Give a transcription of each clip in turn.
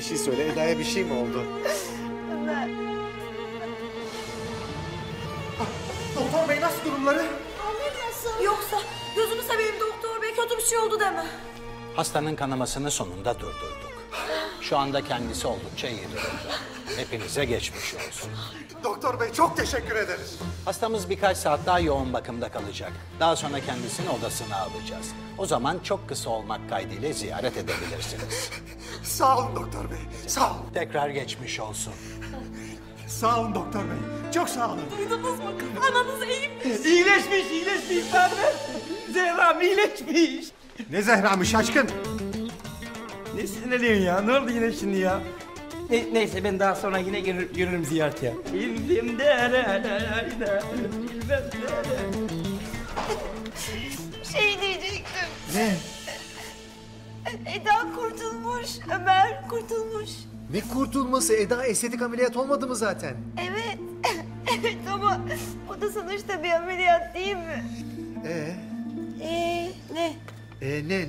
bir şey söyle. Eda'ya bir şey mi oldu? Ömer. Doktor bey nasıl durumları? Ahmet nasıl? Yoksa gözünü seveyim doktor bey, kötü bir şey oldu deme. Hastanın kanamasını sonunda durdurduk. Şu anda kendisi oldukça iyi durumda. Hepinize geçmiş olsun. Doktor bey çok teşekkür ederiz. Hastamız birkaç saat daha yoğun bakımda kalacak. Daha sonra kendisini odasına alacağız. O zaman çok kısa olmak kaydıyla ziyaret edebilirsiniz. Sağ olun doktor bey, sağ olun. Tekrar geçmiş olsun. Sağ olun doktor bey, çok sağ olun. Duydunuz mu? Ananız iyiymiş. İyileşmiş, iyileşmiş. Zehra'm iyileşmiş. Ne Zehra'mı şaşkın? Ne sinirliyim ya, ne oldu yine şimdi ya? Neyse ben daha sonra yine görürüm ziyaret ya. Bildim de şey diyecektim. Ne? Eda kurtulmuş, Ömer kurtulmuş. Ne kurtulması? Eda estetik ameliyat olmadı mı zaten? Evet, evet ama o da sonuçta bir ameliyat değil mi? Ne?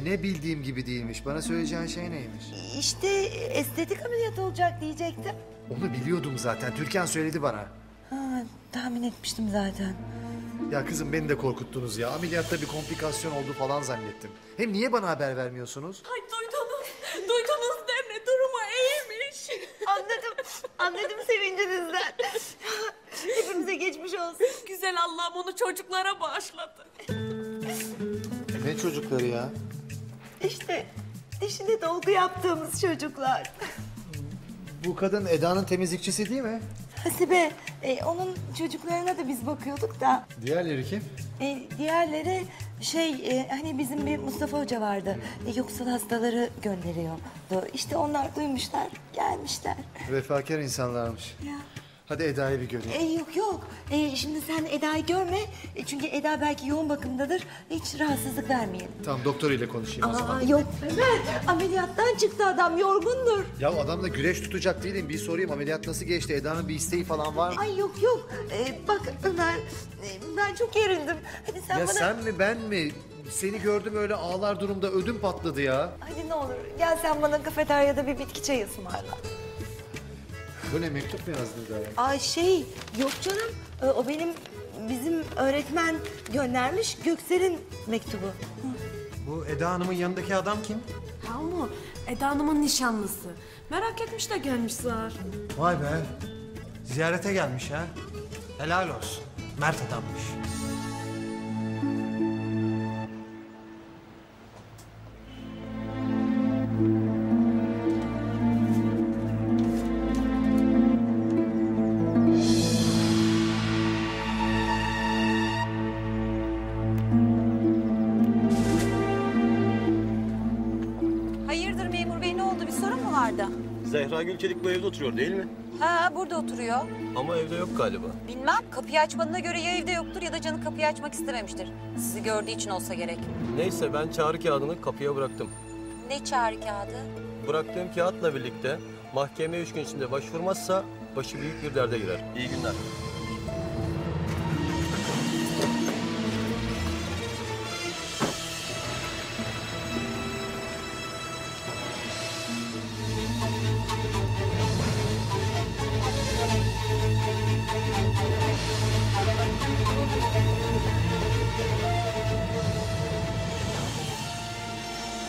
Ne bildiğim gibi değilmiş. Bana söyleyeceğin şey neymiş? İşte estetik ameliyat olacak diyecektim. Onu biliyordum zaten. Türkan söyledi bana. Ha, tahmin etmiştim zaten. Ya kızım beni de korkuttunuz ya. Ameliyatta bir komplikasyon oldu falan zannettim. Hem niye bana haber vermiyorsunuz? Ay duydunuz deme. Durumu iyiymiş. Anladım sevincinizden. Hepimize geçmiş olsun. Güzel Allah'ım onu çocuklara bağışladı. Ne çocukları ya? İşte dişine dolgu yaptığımız çocuklar. Bu kadın Eda'nın temizlikçisi değil mi? Hasibe, onun çocuklarına da biz bakıyorduk da. Diğerleri kim? Diğerleri hani bizim bir Mustafa Hoca vardı. Yoksul hastaları gönderiyordu. İşte onlar duymuşlar, gelmişler. Vefakar insanlarmış. Ya. Hadi Eda'yı bir görelim. Yok. Şimdi sen Eda'yı görme. Çünkü Eda belki yoğun bakımdadır. Hiç rahatsızlık vermeyelim. Tamam doktor ile konuşayım o zaman. Yok Ömer. Ameliyattan çıktı adam. Yorgundur. Ya adam da güreş tutacak değilim. Bir sorayım ameliyat nasıl geçti? Eda'nın bir isteği falan var mı? Ay yok. Bak Ömer ben çok yerindim. Hadi sen ya bana... sen mi ben mi? Seni gördüm öyle ağlar durumda ödüm patladı ya. Hadi ne olur gel sen bana kafeteryada bir bitki çayı ısmarla. Böyle mektup mu yazdın daha? Ay yok canım. O bizim öğretmen göndermiş Göksel'in mektubu. Hı. Bu Eda Hanım'ın yanındaki adam kim? Ha o Eda Hanım'ın nişanlısı. Merak etmiş de gelmiş Zahar. Vay be. Ziyarete gelmiş ha. Helal olsun. Mert adammış. Zehra Gürçelik bu evde oturuyor değil mi? Ha burada oturuyor. Ama evde yok galiba. Bilmem kapıyı açmadığına göre ya evde yoktur ya da canı kapıyı açmak istememiştir. Sizi gördüğü için olsa gerek. Neyse ben çağrı kağıdını kapıya bıraktım. Ne çağrı kağıdı? Bıraktığım kağıtla birlikte mahkemeye 3 gün içinde başvurmazsa başı büyük bir derde girer. İyi günler.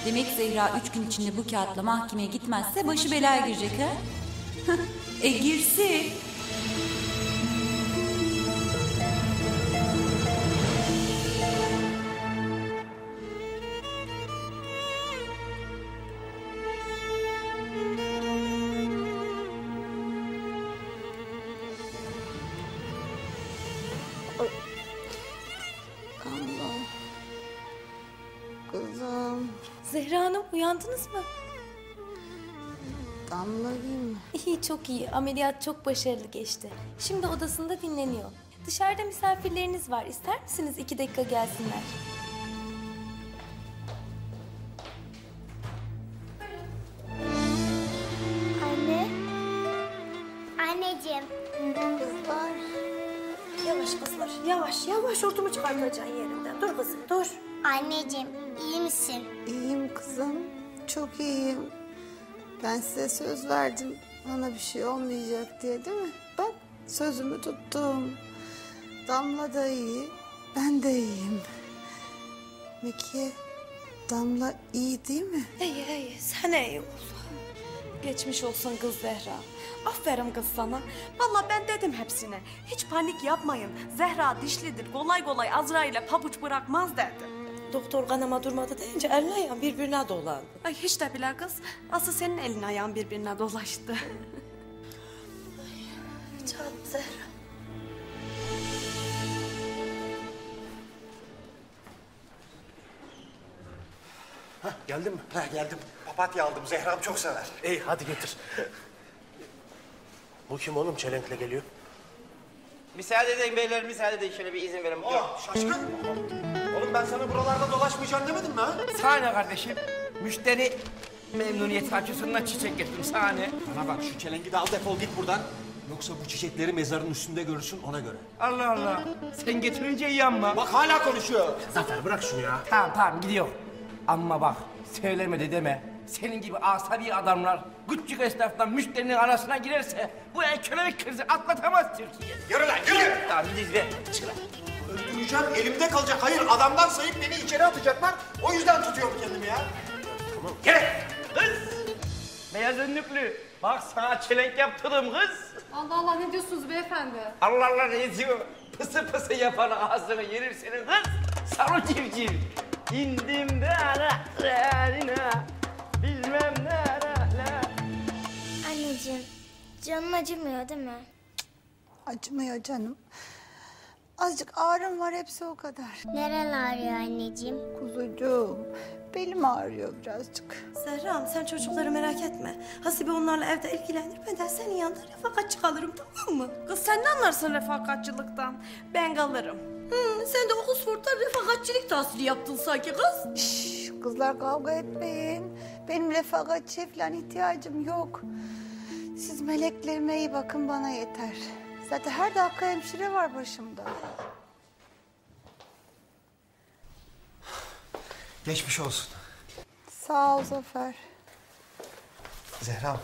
Demek Zehra 3 gün içinde bu kağıtla mahkemeye gitmezse başı belaya girecek ha? Girsin. Zehra Hanım uyandınız mı? Damla değil mi? İyi çok iyi. Ameliyat çok başarılı geçti. Şimdi odasında dinleniyor. Dışarıda misafirleriniz var. İster misiniz 2 dakika gelsinler? Anne. Anneciğim. Kızlar. Yavaş kızlar. Yavaş hortumu çıkartacaksın yerinden. Dur kızım dur. Anneciğim iyi misin? İyiyim kızım. Çok iyiyim. Ben size söz verdim, bana bir şey olmayacak diye, değil mi? Bak, sözümü tuttum. Damla da iyi, ben de iyiyim. Mekiye, Damla iyi değil mi? İyi, iyi. Sen iyi ol. Geçmiş olsun kız Zehra. Aferin kız sana. Vallahi ben dedim hepsine. Hiç panik yapmayın. Zehra dişlidir. Kolay kolay Azrail'e pabuç bırakmaz dedi. Doktor kanama durmadı deyince elin ayağın birbirine dolandı. Ay hiç de bile kız. Asıl senin elin ayağın birbirine dolaştı. Ay, canım Zehra. Hah, geldin mi? Ha, geldim. Papatya aldım. Zehra'm çok sever. İyi, hadi getir. Bu kim oğlum? Çelenkle geliyor. Müsaade edin beyler, müsaade edin. Şöyle bir izin verin. Oh, şaşkın. Oğlum ben sana buralarda dolaşmayacağım demedim mi ha? Sana kardeşim. Müşteri memnuniyet karşısında çiçek getirdim. Sana ne? Bana bak, şu çelengi de al, defol git buradan. Yoksa bu çiçekleri mezarın üstünde görürsün, ona göre. Allah Allah. Sen getirince iyi ama. Bak hala konuşuyor. Zafer bırak şunu ya. Tamam gidiyor. Ama bak, söylemedi deme. Senin gibi asabi adamlar küçük esnaftan müşterinin arasına girerse bu ekonomik krizi atlatamaz Türkiye. Yürü lan, yürü! Tamam, gidiyiz be. Çıkın. Öldüreceğim, elimde kalacak. Hayır, adamdan sayıp beni içeri atacaklar. O yüzden tutuyorum kendimi ya. Tamam. Gel! Kız! Beyaz önlüklü. Bak sana çelenk yaptırdım kız. Allah Allah, ne diyorsunuz beyefendi? Allah Allah ne diyor? Pısı pısı yapan ağzını yerim senin kız. Sarı civciv. İndim de anahtarına, bilmem ne anahtar. Anneciğim, canın acımıyor değil mi? Acımıyor canım. Azıcık ağrım var, hepsi o kadar. Neren ağrıyor anneciğim? Kuzucuğum, belim ağrıyor birazcık. Zerra'm, sen çocukları merak etme. Hasibe onlarla evde ilgilenir, ben de senin yanında refakatçi kalırım, tamam mı? Kız sen ne anlarsın refakatçılıktan? Ben kalırım. Sen de Oxford'da refakatçilik tahsili yaptın sanki kız. Şşş, kızlar kavga etmeyin. Benim refakatçiye falan ihtiyacım yok. Siz meleklerime iyi bakın, bana yeter. Zaten her dakika hemşire var başımda. Geçmiş olsun. Sağ ol Zafer. Zehra'm,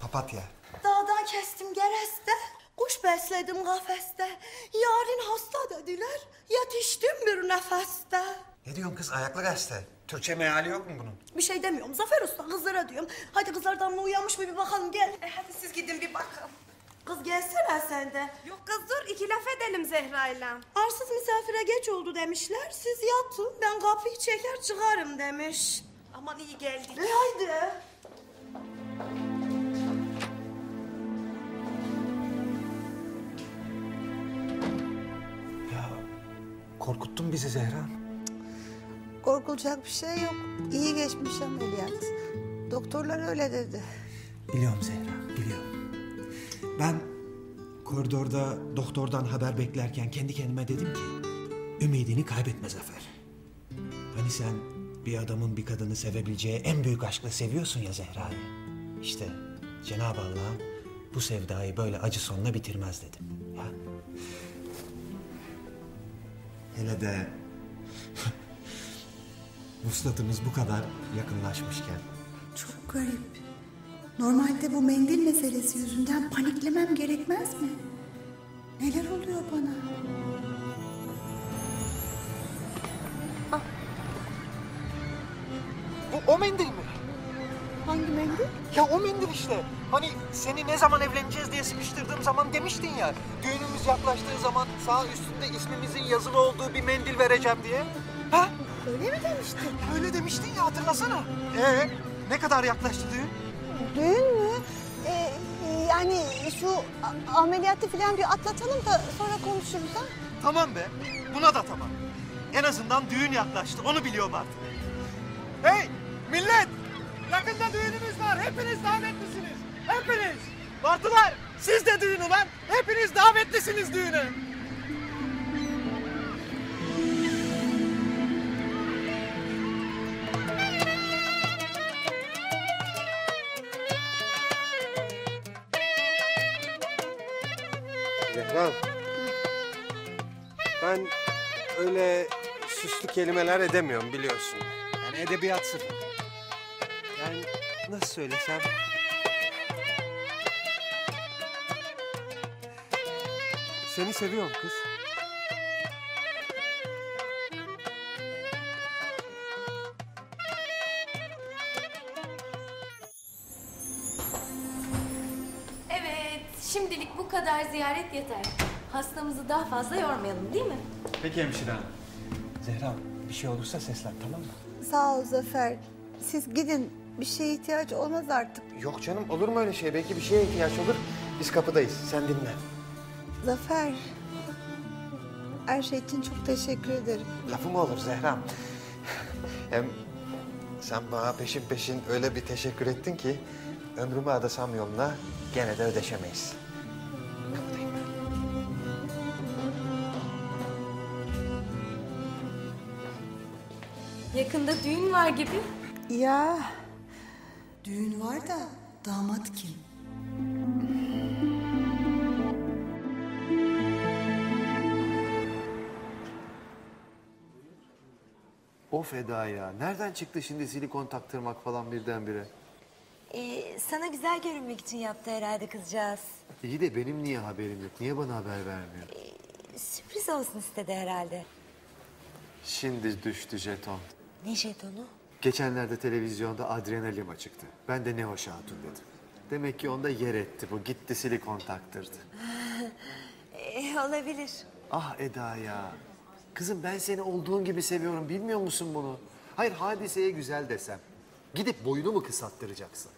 papatya. Dağdan kestim Gereste. Kuş besledim kafeste, yarın hasta dediler, yetiştim bir nefeste. Ne diyorsun kız, ayaklı gazete? Türkçe meali yok mu bunun? Bir şey demiyorum Zafer Usta, kızlara diyorum. Hadi kızlar Damla uyanmış mı bir bakalım, gel. Hadi siz gidin bir bakın. Kız gelsene sen de. Yok kız dur, iki laf edelim Zehra'yla. Arsız misafire geç oldu demişler, siz yatın ben kapıyı çeker çıkarım demiş. Aman iyi geldik. Haydi. Korkuttun bizi Zehra. Korkulacak bir şey yok. İyi geçmiş ameliyat. Doktorlar öyle dedi. Biliyorum Zehra, biliyorum. Ben koridorda doktordan haber beklerken kendi kendime dedim ki... ...ümidini kaybetme Zafer. Hani sen bir adamın bir kadını sevebileceği en büyük aşkla seviyorsun ya Zehra'yı. İşte Cenab-ı Allah bu sevdayı böyle acı sonuna bitirmez dedim. Ya. Hele de vuslatımız bu kadar yakınlaşmışken. Çok garip. Normalde bu mendil meselesi yüzünden paniklemem gerekmez mi? Neler oluyor bana? Ah. Bu o mendil mi? Hangi mendil? Ya o mendil işte. Hani seni ne zaman evleneceğiz diye sıkıştırdığım zaman demiştin ya. Düğünümüz yaklaştığı zaman sağ üstünde ismimizin yazılı olduğu bir mendil vereceğim diye. Ha? Öyle mi demiştin? Öyle demiştin ya, hatırlasana. Ne kadar yaklaştı düğün? Düğün mü? Yani şu ameliyatı falan bir atlatalım da sonra konuşuruz ha? Tamam be, buna da tamam. En azından düğün yaklaştı, onu biliyorum artık. Hey millet! Yakında düğünümüz var, hepiniz davetlisiniz. Hepiniz! Bartılar, siz de düğün ulan. Hepiniz davetlisiniz düğüne. Zehra, ben öyle süslü kelimeler edemiyorum biliyorsun. Yani edebiyat sıfır. Yani Nasıl söylesem? Seni seviyorum kız. Evet, şimdilik bu kadar ziyaret yeter. Hastamızı daha fazla yormayalım, değil mi? Peki hemşire hanım. Zehra, bir şey olursa seslen, tamam mı? Sağ ol Zafer. Siz gidin, bir şeye ihtiyaç olmaz artık. Yok canım, olur mu öyle şey? Belki bir şeye ihtiyaç olur. Biz kapıdayız, sen dinle. Zafer, her şey için çok teşekkür ederim. Lafı mı olur Zehra'm? Hem sen bana peşin peşin öyle bir teşekkür ettin ki... ömrümü adasam yoluna gene de ödeşemeyiz. Kapıdayım ben. Yakında düğün var gibi. Ya, düğün var da damat kim? Of Eda ya, nereden çıktı şimdi silikon taktırmak falan birdenbire? Sana güzel görünmek için yaptı herhalde kızcağız. İyi de benim niye haberim yok, niye bana haber vermiyor? Sürpriz olsun istedi herhalde. Şimdi düştü jeton. Ne jetonu? Geçenlerde televizyonda Adrenalin çıktı. Ben de ne hoş hatun dedim. Demek ki onda yer etti bu, gitti silikon taktırdı. Olabilir. Ah Eda ya. Kızım ben seni olduğun gibi seviyorum, bilmiyor musun bunu? Hayır, Hadise'ye güzel desem, gidip boyunu mu kısalttıracaksın?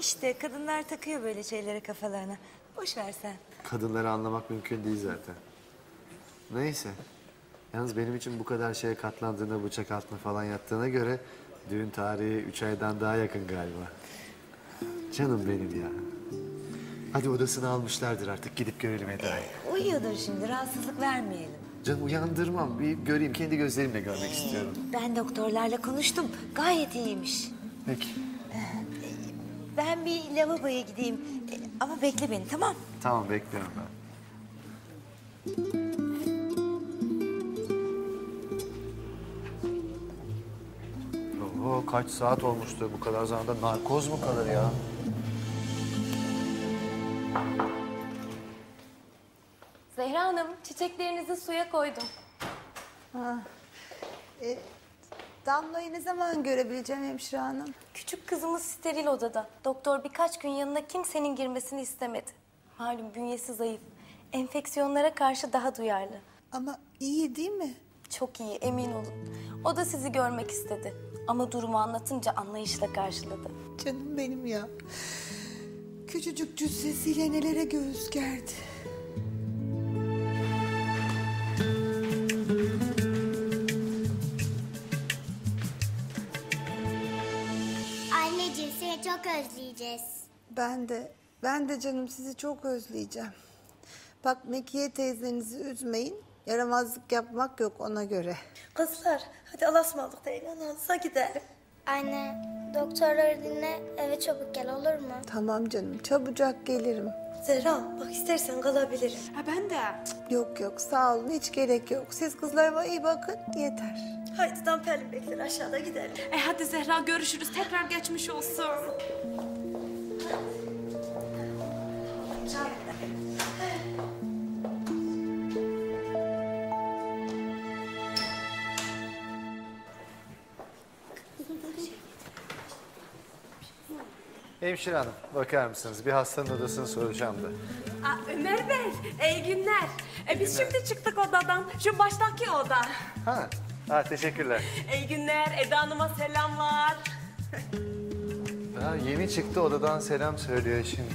İşte kadınlar takıyor böyle şeylere kafalarına. Boş ver sen. Kadınları anlamak mümkün değil zaten. Neyse, yalnız benim için bu kadar şeye katlandığına, bıçak altına falan yattığına göre... düğün tarihi 3 aydan daha yakın galiba. Canım benim ya. Hadi odasını almışlardır artık, gidip görelim Eda'yı. Uyuyordur şimdi, rahatsızlık vermeyelim. Canım uyandırmam, bir göreyim, kendi gözlerimle görmek istiyorum. Ben doktorlarla konuştum, gayet iyiymiş. Peki. Ben bir lavaboya gideyim ama bekle beni, tamam? Tamam, bekliyorum ben. Oho, kaç saat olmuştu, bu kadar zamanda narkoz mu kalır ya? Zehra Hanım, çiçeklerinizi suya koydum. Damla'yı ne zaman görebileceğim hemşire hanım? Küçük kızımız steril odada. Doktor birkaç gün yanına kimsenin girmesini istemedi. Malum bünyesi zayıf. Enfeksiyonlara karşı daha duyarlı. Ama iyi değil mi? Çok iyi, emin olun. O da sizi görmek istedi. Ama durumu anlatınca anlayışla karşıladı. Canım benim ya. Küçücük cüssesiyle nelere göğüs gerdi. Anneciğim seni çok özleyeceğiz. Ben de canım sizi çok özleyeceğim. Bak Mekiye teyzenizi üzmeyin. Yaramazlık yapmak yok ona göre. Kızlar hadi alasmalık da eğlenansa gidelim. Anne doktorları dinle eve çabuk gel olur mu? Tamam canım çabucak gelirim. Zehra bak istersen kalabilirim. Ha ben de. Yok yok sağ olun hiç gerek yok. Siz kızlarıma iyi bakın yeter. Haydi Damper'in bekler aşağıda gidelim. Hadi Zehra görüşürüz tekrar geçmiş olsun. Hemşire hanım, bakar mısınız? Bir hastanın odasını soracağım da. Ömer Bey, iyi günler. Biz günler. Şimdi çıktık odadan, şu baştaki oda. Ha teşekkürler. İyi günler, Eda Hanım'a selamlar. Daha yeni çıktı odadan selam söylüyor şimdi.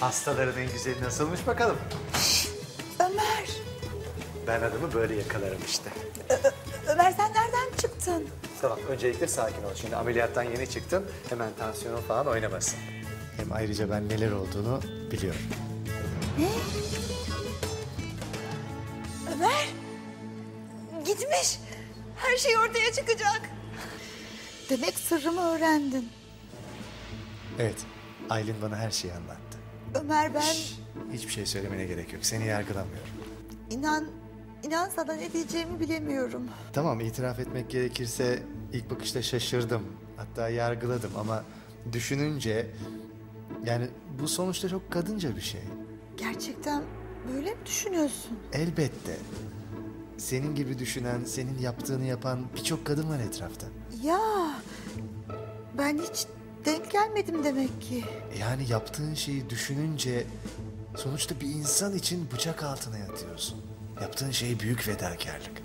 Hastaların en güzeli nasılmış bakalım? Ömer! Ben adımı böyle yakalarım işte. Ömer sen nereden çıktın? Tamam, öncelikle sakin ol. Şimdi ameliyattan yeni çıktın, hemen tansiyonun falan oynamasın. Hem ayrıca ben neler olduğunu biliyorum. Ne? Ömer! Gitmiş! Her şey ortaya çıkacak. Demek sırrımı öğrendin. Evet, Aylin bana her şeyi anlattı. Ömer ben... Hiçbir şey söylemene gerek yok, seni yargılamıyorum. İnan İnan sana ne diyeceğimi bilemiyorum. Tamam, itiraf etmek gerekirse ilk bakışta şaşırdım. Hatta yargıladım ama düşününce... Yani bu sonuçta çok kadınca bir şey. Gerçekten böyle mi düşünüyorsun? Elbette. Senin gibi düşünen, senin yaptığını yapan birçok kadın var etrafta. Ya ben hiç denk gelmedim demek ki. Yani yaptığın şeyi düşününce sonuçta bir insan için bıçak altına yatıyorsun. Yaptığın şey büyük fedakarlık.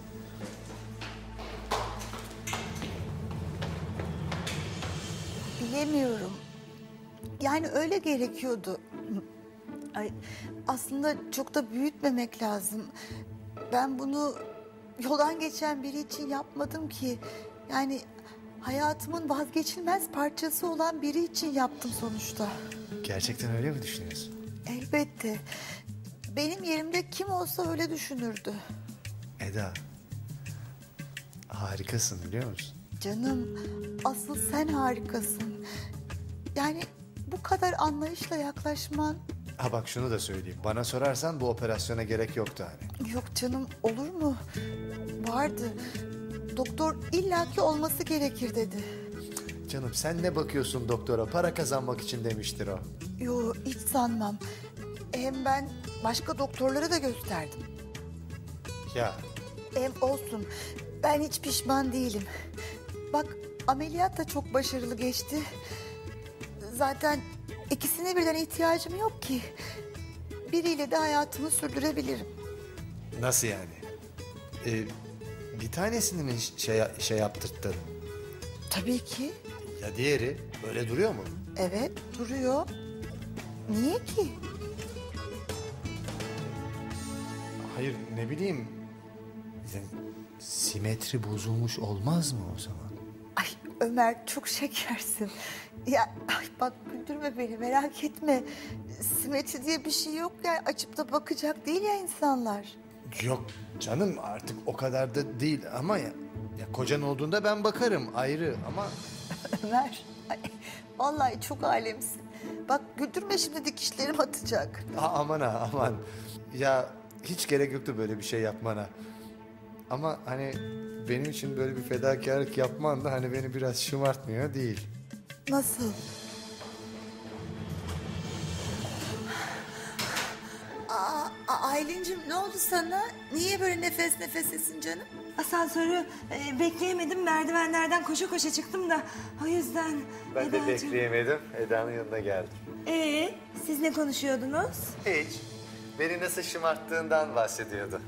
Bilemiyorum. Yani öyle gerekiyordu. Ay, aslında çok da büyütmemek lazım. Ben bunu yoldan geçen biri için yapmadım ki. Yani hayatımın vazgeçilmez parçası olan biri için yaptım sonuçta. Gerçekten öyle mi düşünüyorsun? Elbette. Benim yerimde kim olsa öyle düşünürdü. Eda, harikasın biliyor musun? Canım, asıl sen harikasın. Yani bu kadar anlayışla yaklaşman... Ha bak şunu da söyleyeyim. Bana sorarsan bu operasyona gerek yoktu hani. Yok canım, olur mu? Vardı. Doktor illaki olması gerekir dedi. Canım sen ne bakıyorsun doktora? Para kazanmak için demiştir o. Yo, hiç sanmam. Hem ben başka doktorlara da gösterdim. Ya. Hem olsun. Ben hiç pişman değilim. Bak ameliyat da çok başarılı geçti. Zaten ikisine birden ihtiyacım yok ki. Biriyle de hayatımı sürdürebilirim. Nasıl yani? Bir tanesini mi şey yaptırttın? Tabii ki. Ya diğeri böyle duruyor mu? Evet duruyor. Niye ki? Hayır ne bileyim. Yani, simetri bozulmuş olmaz mı o zaman? Ay Ömer çok şekersin. Ya ay bak güldürme beni, merak etme. Simetri diye bir şey yok ya, açıp da bakacak değil ya insanlar. Yok canım artık o kadar da değil ama ya kocan olduğunda ben bakarım ayrı ama... Ömer ay, vallahi çok alemsin. Bak güldürme şimdi dikişlerim atacak. Aman ha aman. Ya hiç gerek yoktu böyle bir şey yapmana. Ama hani benim için böyle bir fedakarlık yapman da hani beni biraz şımartmıyor değil. Nasıl? Aylin'cim ne oldu sana? Niye böyle nefes nefesesin canım? Asansörü bekleyemedim. Merdivenlerden koşa koşa çıktım da o yüzden... Ben Eda'cığım... de bekleyemedim. Eda'nın yanına geldim. Siz ne konuşuyordunuz? Hiç. Beni nasıl şımarttığından bahsediyordu.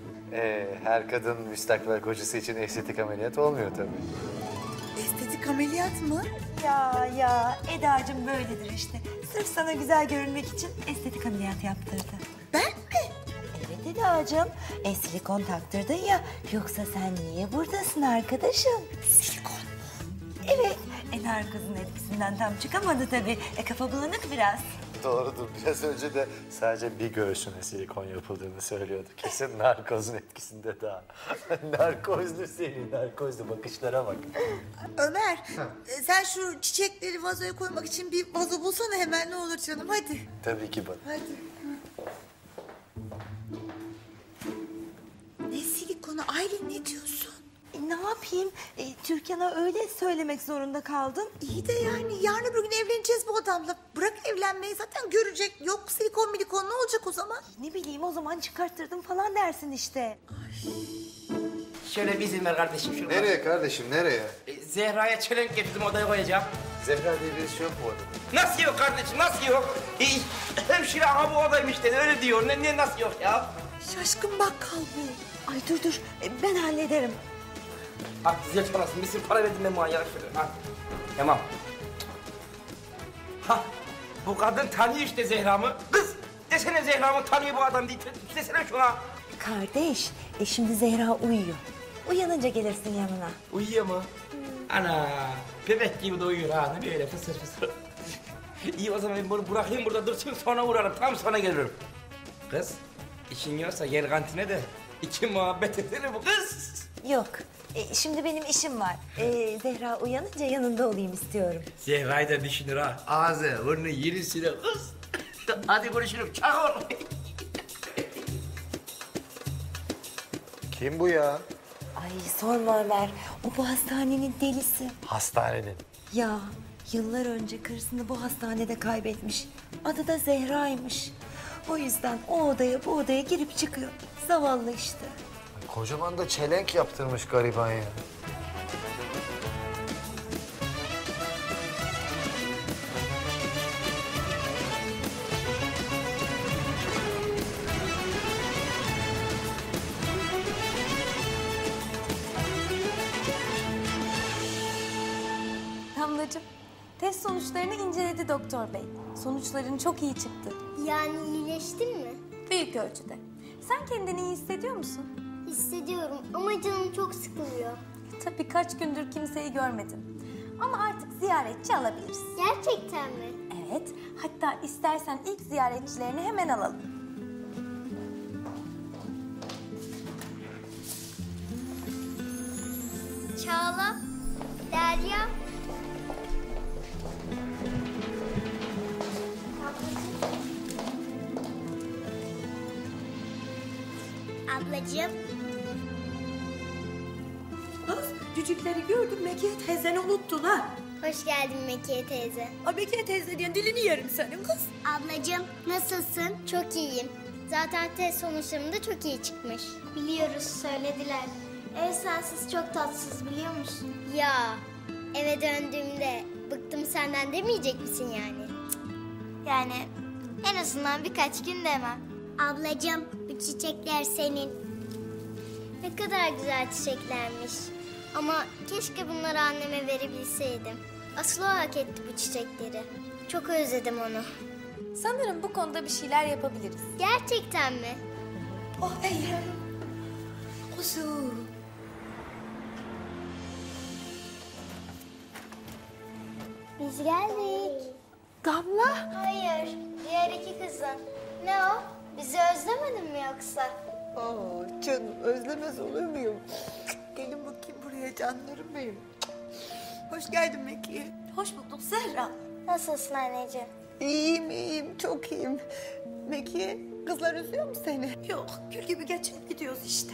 Her kadın müstakbel kocası için estetik ameliyat olmuyor tabii. Estetik ameliyat mı? Ya Eda'cığım böyledir işte. Sırf sana güzel görünmek için estetik ameliyat yaptırdı. Ben mi? Evet Eda'cığım. Silikon taktırdın ya. Yoksa sen niye buradasın arkadaşım? Silikon mu? Evet. Narkozun etkisinden tam çıkamadı tabii. Kafa bulanık biraz. Doğrudur. Biraz önce de sadece bir göğsüne silikon yapıldığını söylüyordu. Kesin narkozun etkisinde daha. Narkozlu seni, narkozlu. Bakışlara bak. Ömer, sen şu çiçekleri vazoya koymak için bir vazo bulsana hemen ne olur canım. Hadi. Tabii ki bak. Hadi. Ne silikonu? Aylin ne diyorsun? Ne yapayım? Türkan'a öyle söylemek zorunda kaldım. İyi de yani yarın öbür gün evleneceğiz bu adamla. Bırak evlenmeyi zaten görecek. Yok silikon milikon ne olacak o zaman? Ne bileyim o zaman çıkarttırdım falan dersin işte. Ay. Şöyle bir izin ver kardeşim. Şurada. Nereye kardeşim nereye? Zehra'ya çelenk getirdim odaya koyacağım. Zehra diye birisi yok bu odada. Nasıl yok kardeşim nasıl yok? Hemşire aha bu odaymış dedi öyle diyor. Niye nasıl yok ya? Şaşkın bakkal bu. Ay dur ben hallederim. Al güzel parasını, bir sürü para verdim ben manyağa şöyle, al. Tamam. Ha, bu kadın tanıyor işte Zehra'mı. Kız, desene Zehra'mı tanıyor bu adam diye, desene şuna. Kardeş, şimdi Zehra uyuyor. Uyanınca gelirsin yanına. Uyuyor mu? Ana, bebek gibi de uyuyor ha, böyle fısır fısır. İyi o zaman ben bunu bırakayım burada dursun, sonra uğrarım, tam sonra gelirim. Kız, işin yoksa gel kantine de iki muhabbet edelim bu kız. Yok. Şimdi benim işim var. Zehra uyanınca yanında olayım istiyorum. Zehra'yı da düşünür ha. Ağzı, burnu, yerisine kız. Hadi konuşalım, çak ol. Kim bu ya? Ay sorma Ömer. O bu hastanenin delisi. Hastanenin? Ya yıllar önce karısını bu hastanede kaybetmiş. Adı da Zehra'ymış. O yüzden o odaya bu odaya girip çıkıyor. Zavallı işte. Kocaman da çelenk yaptırmış gariban ya. Damlacığım, test sonuçlarını inceledi doktor bey. Sonuçların çok iyi çıktı. Yani iyileştin mi? Büyük ölçüde. Sen kendini iyi hissediyor musun? Hissediyorum ama canım çok sıkılıyor. Tabii kaç gündür kimseyi görmedim. Ama artık ziyaretçi alabiliriz. Gerçekten mi? Evet. Hatta istersen ilk ziyaretçilerini hemen alalım. Çağla, Derya. Ablacığım. Kız, cücükleri gördüm. Mekiye teyzeni unuttun ha. Hoş geldin Mekiye teyze. Ay Mekiye teyze diyen dilini yerim senin kız. Ablacığım, nasılsın? Çok iyiyim. Zaten test sonuçlarım da çok iyi çıkmış. Biliyoruz, söylediler. Ev sensiz çok tatsız biliyor musun? Ya, eve döndüğümde bıktım senden demeyecek misin yani? Cık. Yani en azından birkaç gün demem. Ablacığım, bu çiçekler senin. Ne kadar güzel çiçeklermiş. Ama keşke bunları anneme verebilseydim. Aslı hak etti bu çiçekleri. Çok özledim onu. Sanırım bu konuda bir şeyler yapabiliriz. Gerçekten mi? Oh Eylül. Kuzum. Biz geldik. Damla? Hayır, diğer iki kızın. Ne o? Bizi özlemedin mi yoksa? Aa canım, özlemez olur muyum? Gelin bakayım buraya canlarım benim. Hoş geldin Mekiye. Hoş bulduk Zehra. Nasılsın anneciğim? İyiyim, iyiyim. Çok iyiyim. Mekiye, kızlar üzüyor mu seni? Yok, gül gibi geçinip gidiyoruz işte.